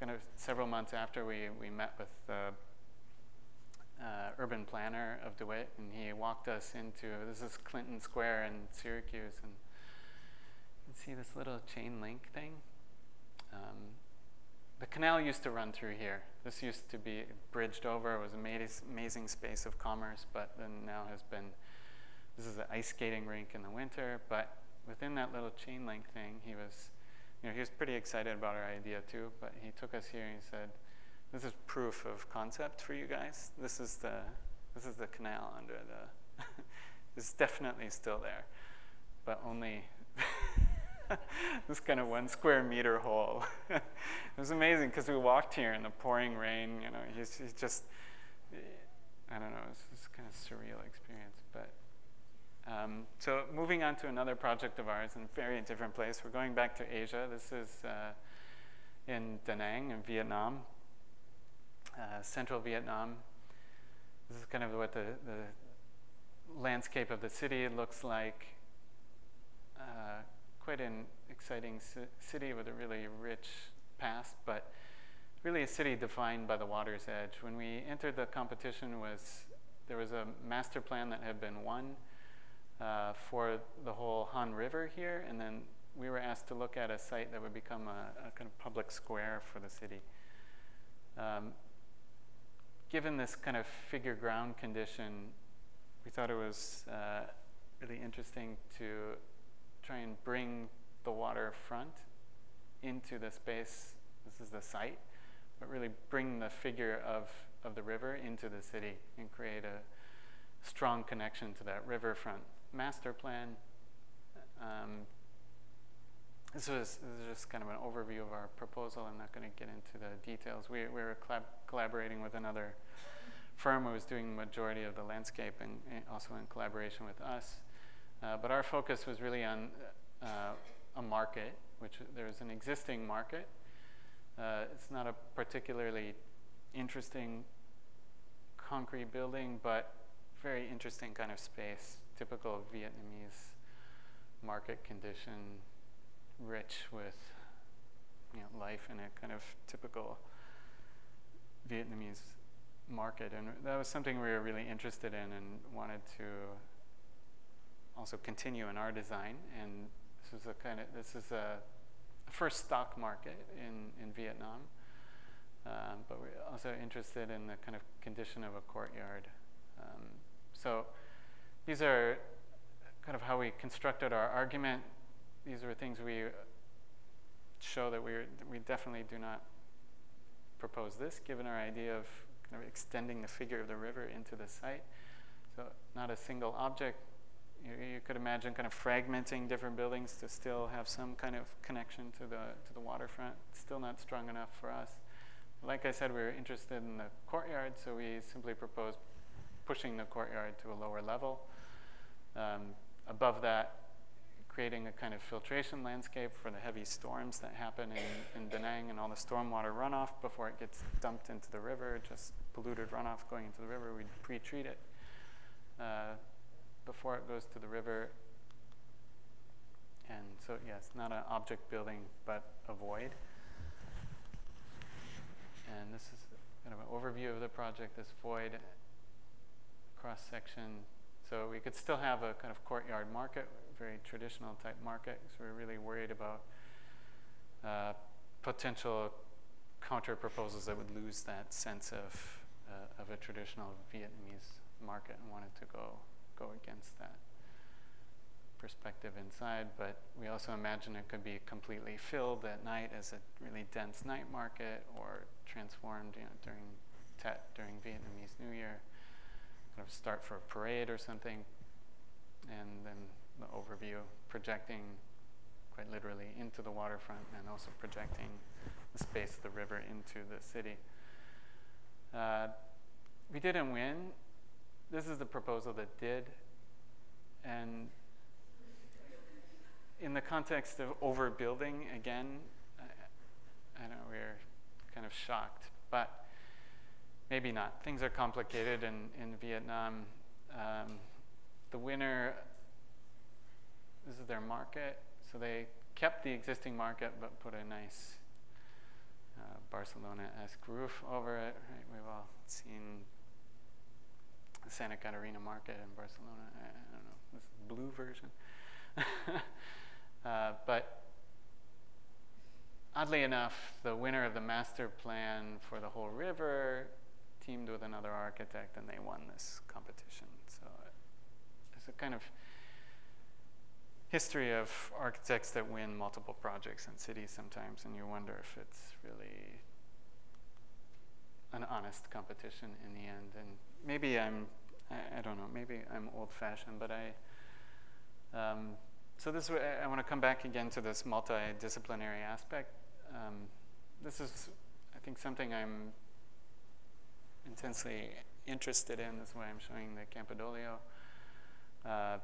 Kind of several months after we, we met with the uh, urban planner of DeWitt, and he walked us into, this is Clinton Square in Syracuse, and you can see this little chain link thing. Um, the canal used to run through here. This used to be bridged over. It was an amazing space of commerce, but then now has been, this is an ice skating rink in the winter, but within that little chain link thing, he was You know, he was pretty excited about our idea too, but he took us here and he said, this is proof of concept for you guys. This is the, this is the canal under the, it's definitely still there, but only this kind of one square meter hole. It was amazing because we walked here in the pouring rain, you know, he's, he's just, I don't know, it's this kind of surreal experience, but. Um, so moving on to another project of ours in a very different place. We're going back to Asia. This is uh, in Da Nang in Vietnam, uh, central Vietnam. This is kind of what the, the landscape of the city looks like. Uh, quite an exciting ci city with a really rich past, but really a city defined by the water's edge. When we entered the competition, was, there was a master plan that had been won Uh, for the whole Han River here, and then we were asked to look at a site that would become a, a kind of public square for the city. Um, given this kind of figure ground condition, we thought it was uh, really interesting to try and bring the waterfront into the space. This is the site, but really bring the figure of, of the river into the city and create a strong connection to that riverfront master plan. Um, this, was, this was just kind of an overview of our proposal. I'm not going to get into the details. We, we were collab collaborating with another firm who was doing the majority of the landscape and, and also in collaboration with us. Uh, but our focus was really on uh, a market, which there was an existing market Uh, it's not a particularly interesting concrete building, but very interesting kind of space, typical of Vietnamese market condition, rich with you know, life in a kind of typical Vietnamese market. And that was something we were really interested in and wanted to also continue in our design. And this is a kind of, this is a first stock market in, in Vietnam. Um, but we're also interested in the kind of condition of a courtyard. Um, so these are kind of how we constructed our argument. These are things we show that we we definitely do not propose this, given our idea of, kind of extending the figure of the river into the site. So not a single object. You, you could imagine kind of fragmenting different buildings to still have some kind of connection to the, to the waterfront. Still not strong enough for us. Like I said, we were interested in the courtyard, so we simply proposed pushing the courtyard to a lower level. Um, above that, creating a kind of filtration landscape for the heavy storms that happen in, in Da Nang and all the stormwater runoff before it gets dumped into the river, just polluted runoff going into the river. We'd pre-treat it uh, before it goes to the river. And so, yes, not an object building, but a void. And this is kind of an overview of the project, this void cross-section. So we could still have a kind of courtyard market, very traditional type market, because we were really worried about uh, potential counter-proposals that would lose that sense of, uh, of a traditional Vietnamese market, and wanted to go, go against that perspective inside. But we also imagine it could be completely filled at night as a really dense night market, or transformed you know, during Tet, during Vietnamese New Year. Kind of start for a parade or something, and then the overview projecting quite literally into the waterfront and also projecting the space of the river into the city. Uh, we didn't win. This is the proposal that did. And in the context of overbuilding, again, I, I know we're kind of shocked, but maybe not. Things are complicated in, in Vietnam. Um, the winner, this is their market. So they kept the existing market, but put a nice uh, Barcelona-esque roof over it. Right? We've all seen the Santa Catarina market in Barcelona. I, I don't know, this is the blue version. uh, but oddly enough, the winner of the master plan for the whole river teamed with another architect, and they won this competition. So it's a kind of history of architects that win multiple projects in cities sometimes, and you wonder if it's really an honest competition in the end. And maybe I'm, I, I don't know, maybe I'm old-fashioned, but I, um, so this way I want to come back again to this multidisciplinary aspect. Um, this is, I think, something I'm intensely interested in. That's why I'm showing the Campidoglio. Uh,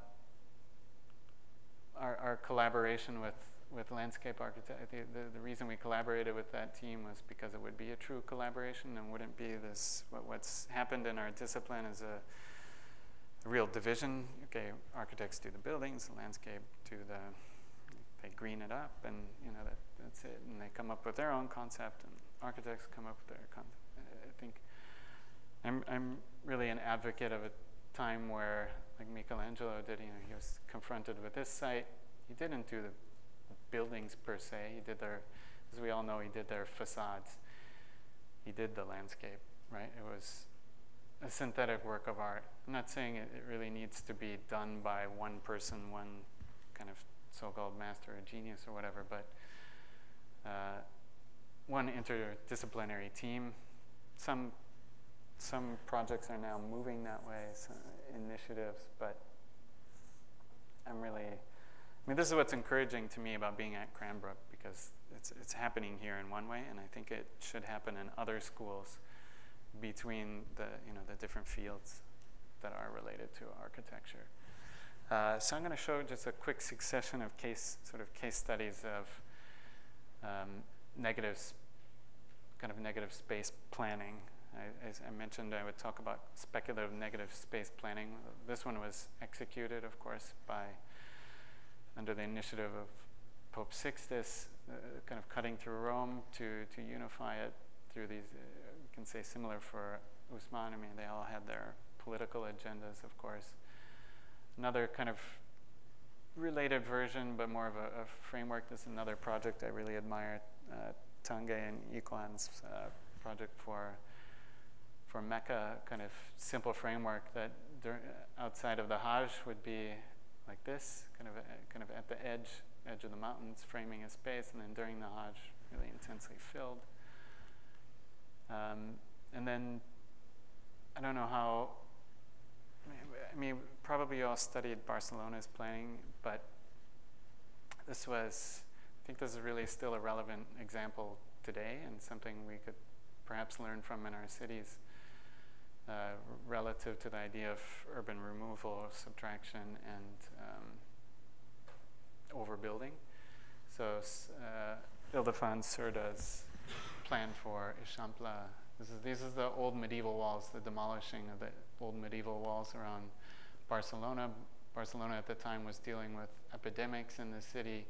our, our collaboration with, with landscape architects, the, the, the reason we collaborated with that team was because it would be a true collaboration and wouldn't be this, what, what's happened in our discipline is a, a real division. Okay, architects do the buildings, the landscape do the, they green it up, and you know, that, that's it. And they come up with their own concept, and architects come up with their concept. I think I'm, I'm really an advocate of a time where, like Michelangelo did, you know, he was confronted with this site. He didn't do the buildings per se. He did their, as we all know, he did their facades. He did the landscape, right? It was a synthetic work of art. I'm not saying it, it really needs to be done by one person, one kind of so-called master or genius or whatever, but uh, one interdisciplinary team. Some Some projects are now moving that way, some initiatives, but I'm really, I mean, this is what's encouraging to me about being at Cranbrook, because it's, it's happening here in one way, and I think it should happen in other schools between the, you know, the different fields that are related to architecture. Uh, so I'm gonna show just a quick succession of case, sort of case studies of um, negative kind of negative space planning. I, as I mentioned, I would talk about speculative negative space planning. This one was executed, of course, by under the initiative of Pope Sixtus, uh, kind of cutting through Rome to, to unify it through these, uh, you can say similar for Usman. I mean, they all had their political agendas, of course. Another kind of related version, but more of a, a framework, this is another project I really admire, uh, Tange and Yikwan's uh, project for for Mecca, kind of simple framework that outside of the Hajj would be like this, kind of a, kind of at the edge, edge of the mountains, framing a space, and then during the Hajj, really intensely filled. Um, and then, I don't know how, I mean, probably you all studied Barcelona's planning, but this was, I think this is really still a relevant example today and something we could perhaps learn from in our cities uh, relative to the idea of urban removal, subtraction, and um, overbuilding. So uh, Ildefonso Cerda's plan for Eixample. This is, these are the old medieval walls, the demolishing of the old medieval walls around Barcelona. Barcelona at the time was dealing with epidemics in the city,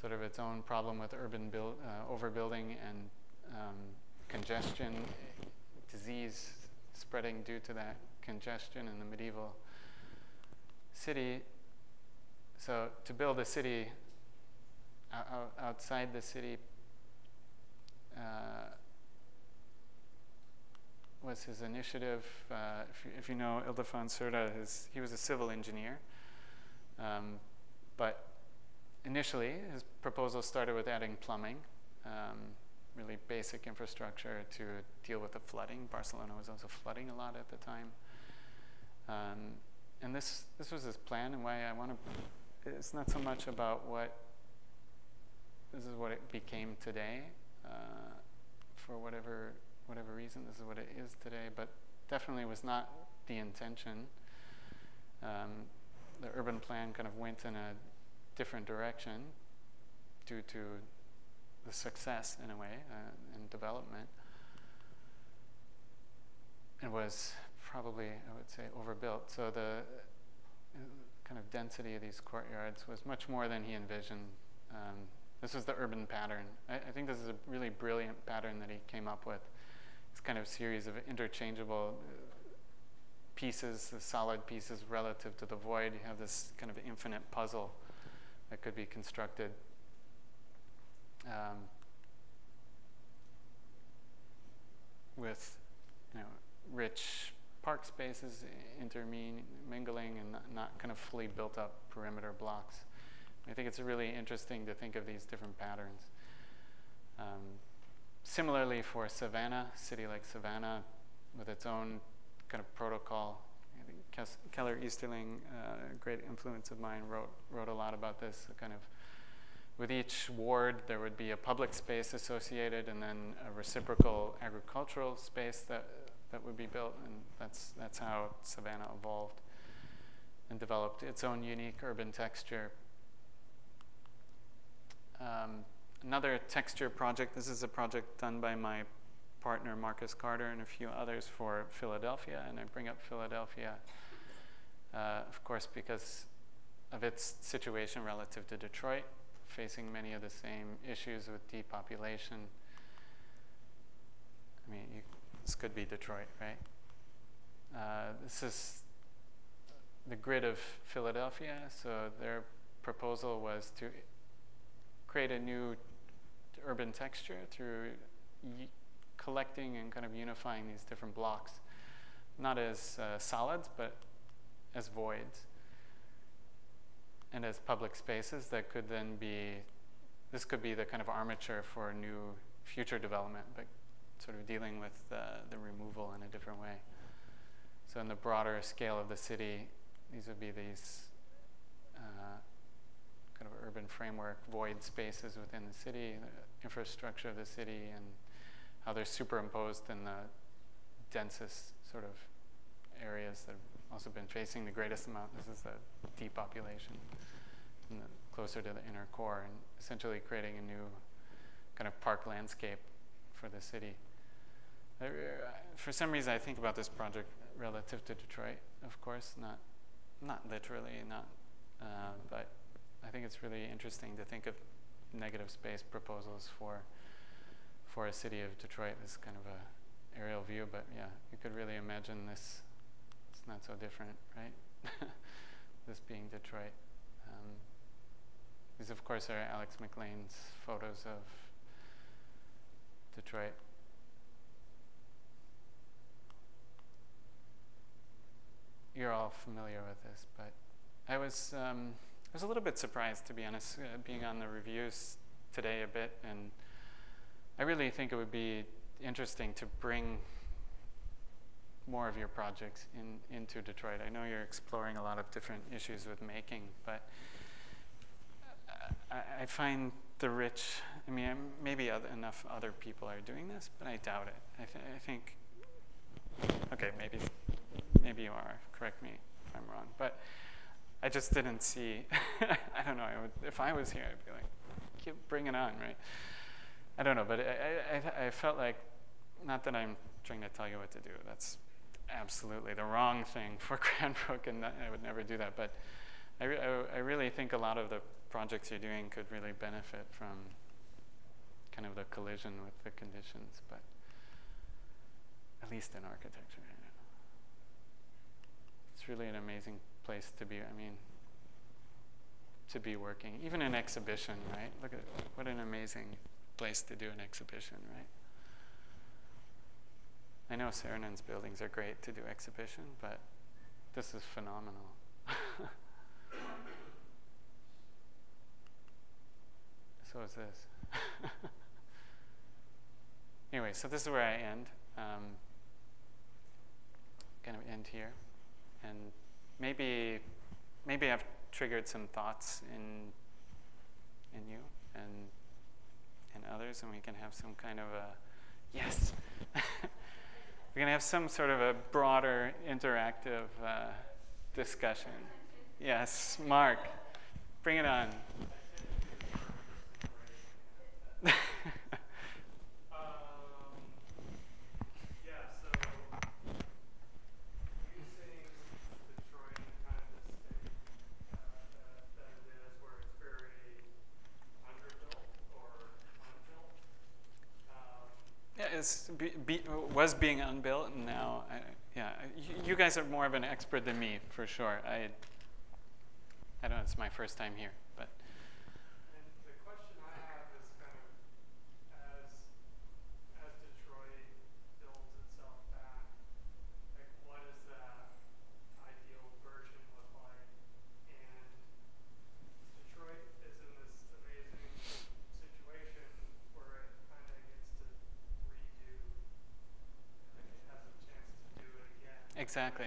sort of its own problem with urban build, uh, overbuilding and um, congestion, disease spreading due to that congestion in the medieval city. So to build a city out, outside the city uh, was his initiative. Uh, if, you, if you know Ildefonso Cerda, his, he was a civil engineer. Um, but initially, his proposal started with adding plumbing, um, really basic infrastructure to deal with the flooding. Barcelona was also flooding a lot at the time. Um, and this, this was his plan, and why I want to, it's not so much about what, this is what it became today, uh, for whatever whatever reason, this is what it is today, but definitely was not the intention. Um, the urban plan kind of went in a different direction due to the success, in a way, uh, and development. It was probably, I would say, overbuilt. So the uh, kind of density of these courtyards was much more than he envisioned. Um, this was the urban pattern. I, I think this is a really brilliant pattern that he came up with. It's kind of a series of interchangeable pieces, the solid pieces relative to the void. You have this kind of infinite puzzle that could be constructed. Um, with, you know, rich park spaces intermingling and not, not kind of fully built up perimeter blocks. I think it's really interesting to think of these different patterns. Um, similarly for Savannah, city like Savannah with its own kind of protocol. I think Kes Keller Easterling, uh, a great influence of mine, wrote, wrote a lot about this, kind of with each ward, there would be a public space associated and then a reciprocal agricultural space that, that would be built, and that's, that's how Savannah evolved and developed its own unique urban texture. Um, another texture project, this is a project done by my partner Marcus Carter and a few others for Philadelphia, and I bring up Philadelphia, uh, of course, because of its situation relative to Detroit, facing many of the same issues with depopulation. I mean, you, this could be Detroit, right? Uh, this is the grid of Philadelphia. So their proposal was to create a new urban texture through y collecting and kind of unifying these different blocks, not as uh, solids, but as voids, and as public spaces that could then be, this could be the kind of armature for new future development, but sort of dealing with the, the removal in a different way. So in the broader scale of the city, these would be these uh, kind of urban framework, void spaces within the city, the infrastructure of the city, and how they're superimposed in the densest sort of areas that have also been facing the greatest amount. This is the depopulation, and the closer to the inner core, and essentially creating a new kind of park landscape for the city. I, for some reason, I think about this project relative to Detroit, of course, not not literally, not, uh, but I think it's really interesting to think of negative space proposals for for a city of Detroit. This is kind of a aerial view, but yeah, you could really imagine this. It's not so different, right? This being Detroit. Um, these, of course, are Alex McLean's photos of Detroit. You're all familiar with this, but I was um, I was a little bit surprised, to be honest, uh, being on the reviews today a bit, and I really think it would be interesting to bring more of your projects in, into Detroit. I know you're exploring a lot of different issues with making, but I, I find the rich, I mean, maybe other, enough other people are doing this, but I doubt it. I, th I think, okay, maybe maybe you are, correct me if I'm wrong, but I just didn't see, I don't know, I would, if I was here, I'd be like, keep bring it on, right? I don't know, but I, I, I felt like, not that I'm trying to tell you what to do, that's absolutely the wrong thing for Cranbrook, and that, I would never do that, but I, re I, I really think a lot of the projects you're doing could really benefit from kind of the collision with the conditions, but at least in architecture. It's really an amazing place to be, I mean, to be working. Even an exhibition, right? Look at what an amazing place to do an exhibition, right? I know Saarinen's buildings are great to do exhibition, but this is phenomenal. So is this. Anyway, so this is where I end. Um, kind of end here. And maybe, maybe I've triggered some thoughts in in you and and others, and we can have some kind of a yes. We're gonna have some sort of a broader, interactive uh, discussion. Yes, Mark, bring it on. Be, be, was being unbuilt, and now, I, yeah, you, you guys are more of an expert than me, for sure. I, I don't know, it's my first time here, but. And the question I have is kind of, as, as Detroit builds itself back, like, what does that ideal version look like? And Detroit is in this amazing situation where it kind of gets to exactly,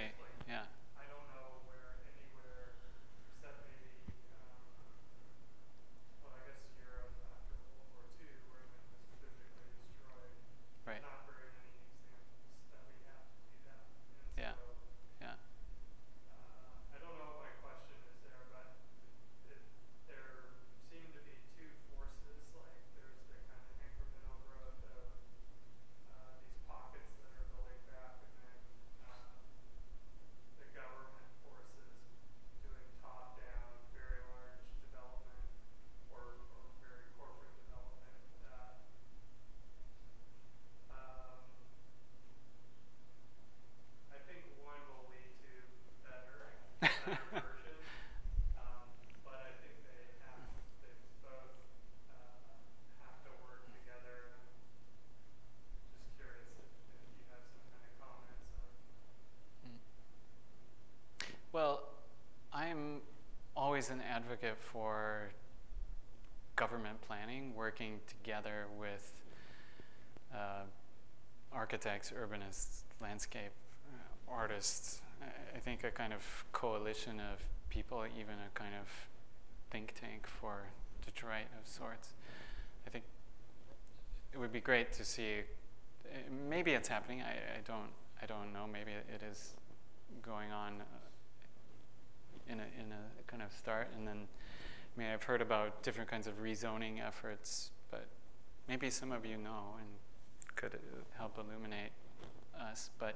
yeah. I don't know where anywhere except maybe, um, well, I guess Europe after World War Two, where it was physically destroyed. Right. Not very many examples that we have to do that. And yeah. So, yeah. Uh, I don't know what my question is there, but it, there seem to be two forces. Like, there's the kind of incremental growth of uh, these pockets that are building back, and then government forces doing top-down, very large development or, or very corporate development that um, I think one will lead to better, better version, um, but I think they have they both uh, have to work together. I'm just curious if, if you have some kind of comments on. Well, I'm always an advocate for government planning, working together with uh, architects, urbanists, landscape uh, artists. I, I think a kind of coalition of people, even a kind of think tank for Detroit of sorts. I think it would be great to see, uh, maybe it's happening, I, I, don't, I don't know, maybe it is going on uh, in a, in a kind of start, and then, I mean, I've heard about different kinds of rezoning efforts, but maybe some of you know, and could help illuminate us. But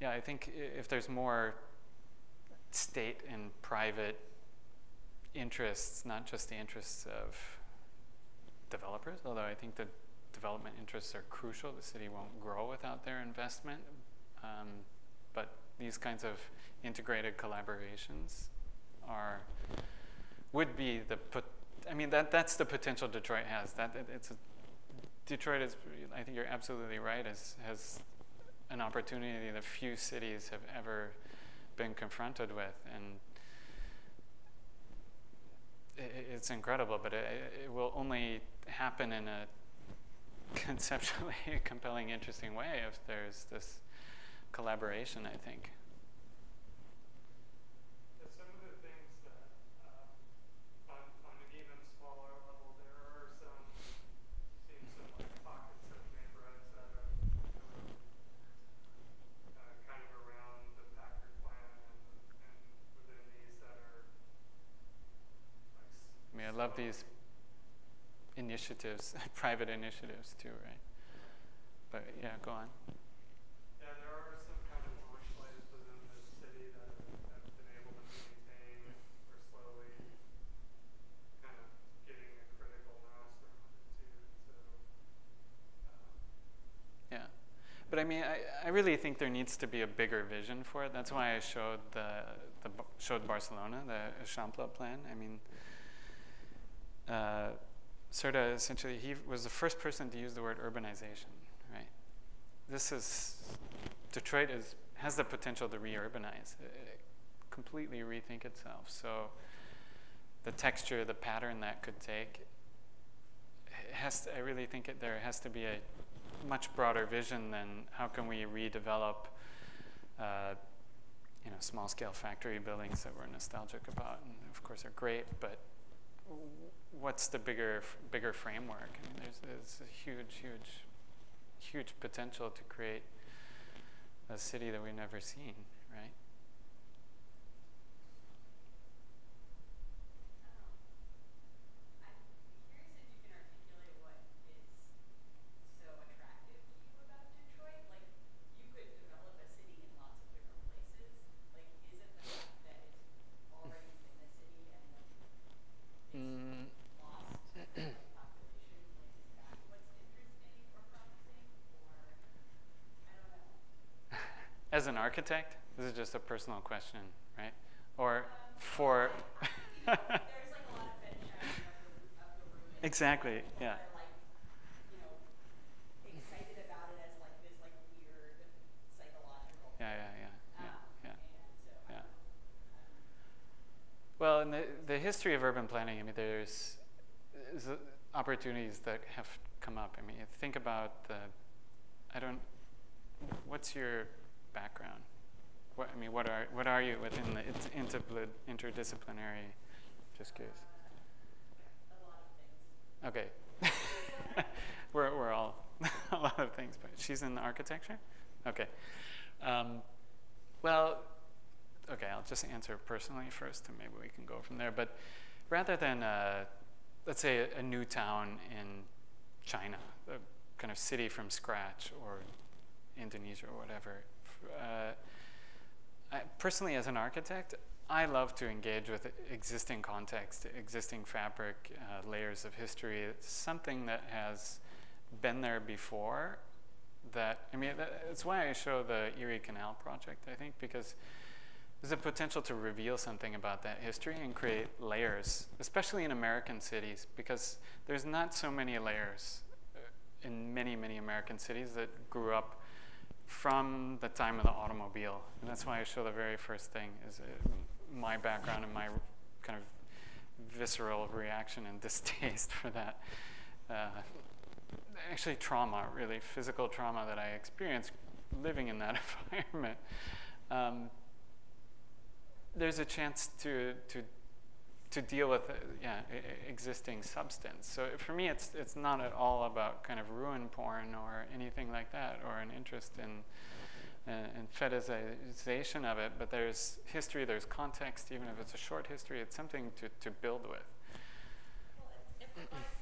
yeah, I think if there's more state and private interests, not just the interests of developers, although I think the development interests are crucial. The city won't grow without their investment. Um, but these kinds of integrated collaborations are, would be the, pot I mean, that, that's the potential Detroit has. That it, it's a, Detroit is, I think you're absolutely right, is, has an opportunity that few cities have ever been confronted with. And it, it's incredible, but it, it will only happen in a conceptually compelling, interesting way if there's this collaboration, I think. I love these initiatives, private initiatives too, right? But yeah, go on. Yeah, there are some kind of launchpads within the city that have been able to maintain or slowly kind of getting a critical mass around it too. So, um. Yeah, but I mean, I, I really think there needs to be a bigger vision for it. That's why I showed the, the showed Barcelona, the Eixample plan. I mean. Uh, Serta, essentially, he was the first person to use the word urbanization, right? This is, Detroit is, has the potential to re-urbanize, completely rethink itself. So the texture, the pattern that could take, it has to, I really think it, there has to be a much broader vision than how can we redevelop uh, you know, small-scale factory buildings that we're nostalgic about, and of course are great, but what's the bigger bigger framework? I mean, there's, there's a huge, huge, huge potential to create a city that we've never seen, right? As an architect, this is just a personal question, right? Or for exactly, yeah. Yeah, yeah, yeah, yeah, yeah, yeah. Well, in the the history of urban planning, I mean, there's, there's opportunities that have come up. I mean, think about the, I don't, what's your background? What I mean, what are what are you within the it's interdisciplinary? Just curious. Uh, a lot of things. Okay, we're we're all a lot of things. But she's in the architecture. Okay. Um, well, okay. I'll just answer personally first, and maybe we can go from there. But rather than uh, let's say a, a new town in China, a kind of city from scratch, or Indonesia or whatever. Uh, I, personally, as an architect, I love to engage with existing context, existing fabric, uh, layers of history. It's something that has been there before. That I mean, that, that's why I show the Erie Canal project, I think, because there's a potential to reveal something about that history and create layers, especially in American cities, because there's not so many layers in many, many American cities that grew up from the time of the automobile. And that's why I show the very first thing is a, my background and my kind of visceral reaction and distaste for that. Uh, actually trauma, really, physical trauma that I experienced living in that environment. Um, there's a chance to, to, to deal with uh, yeah, existing substance. So for me, it's, it's not at all about kind of ruin porn or anything like that, or an interest in, uh, in fetishization of it, but there's history, there's context, even if it's a short history, it's something to, to build with. Well, if, if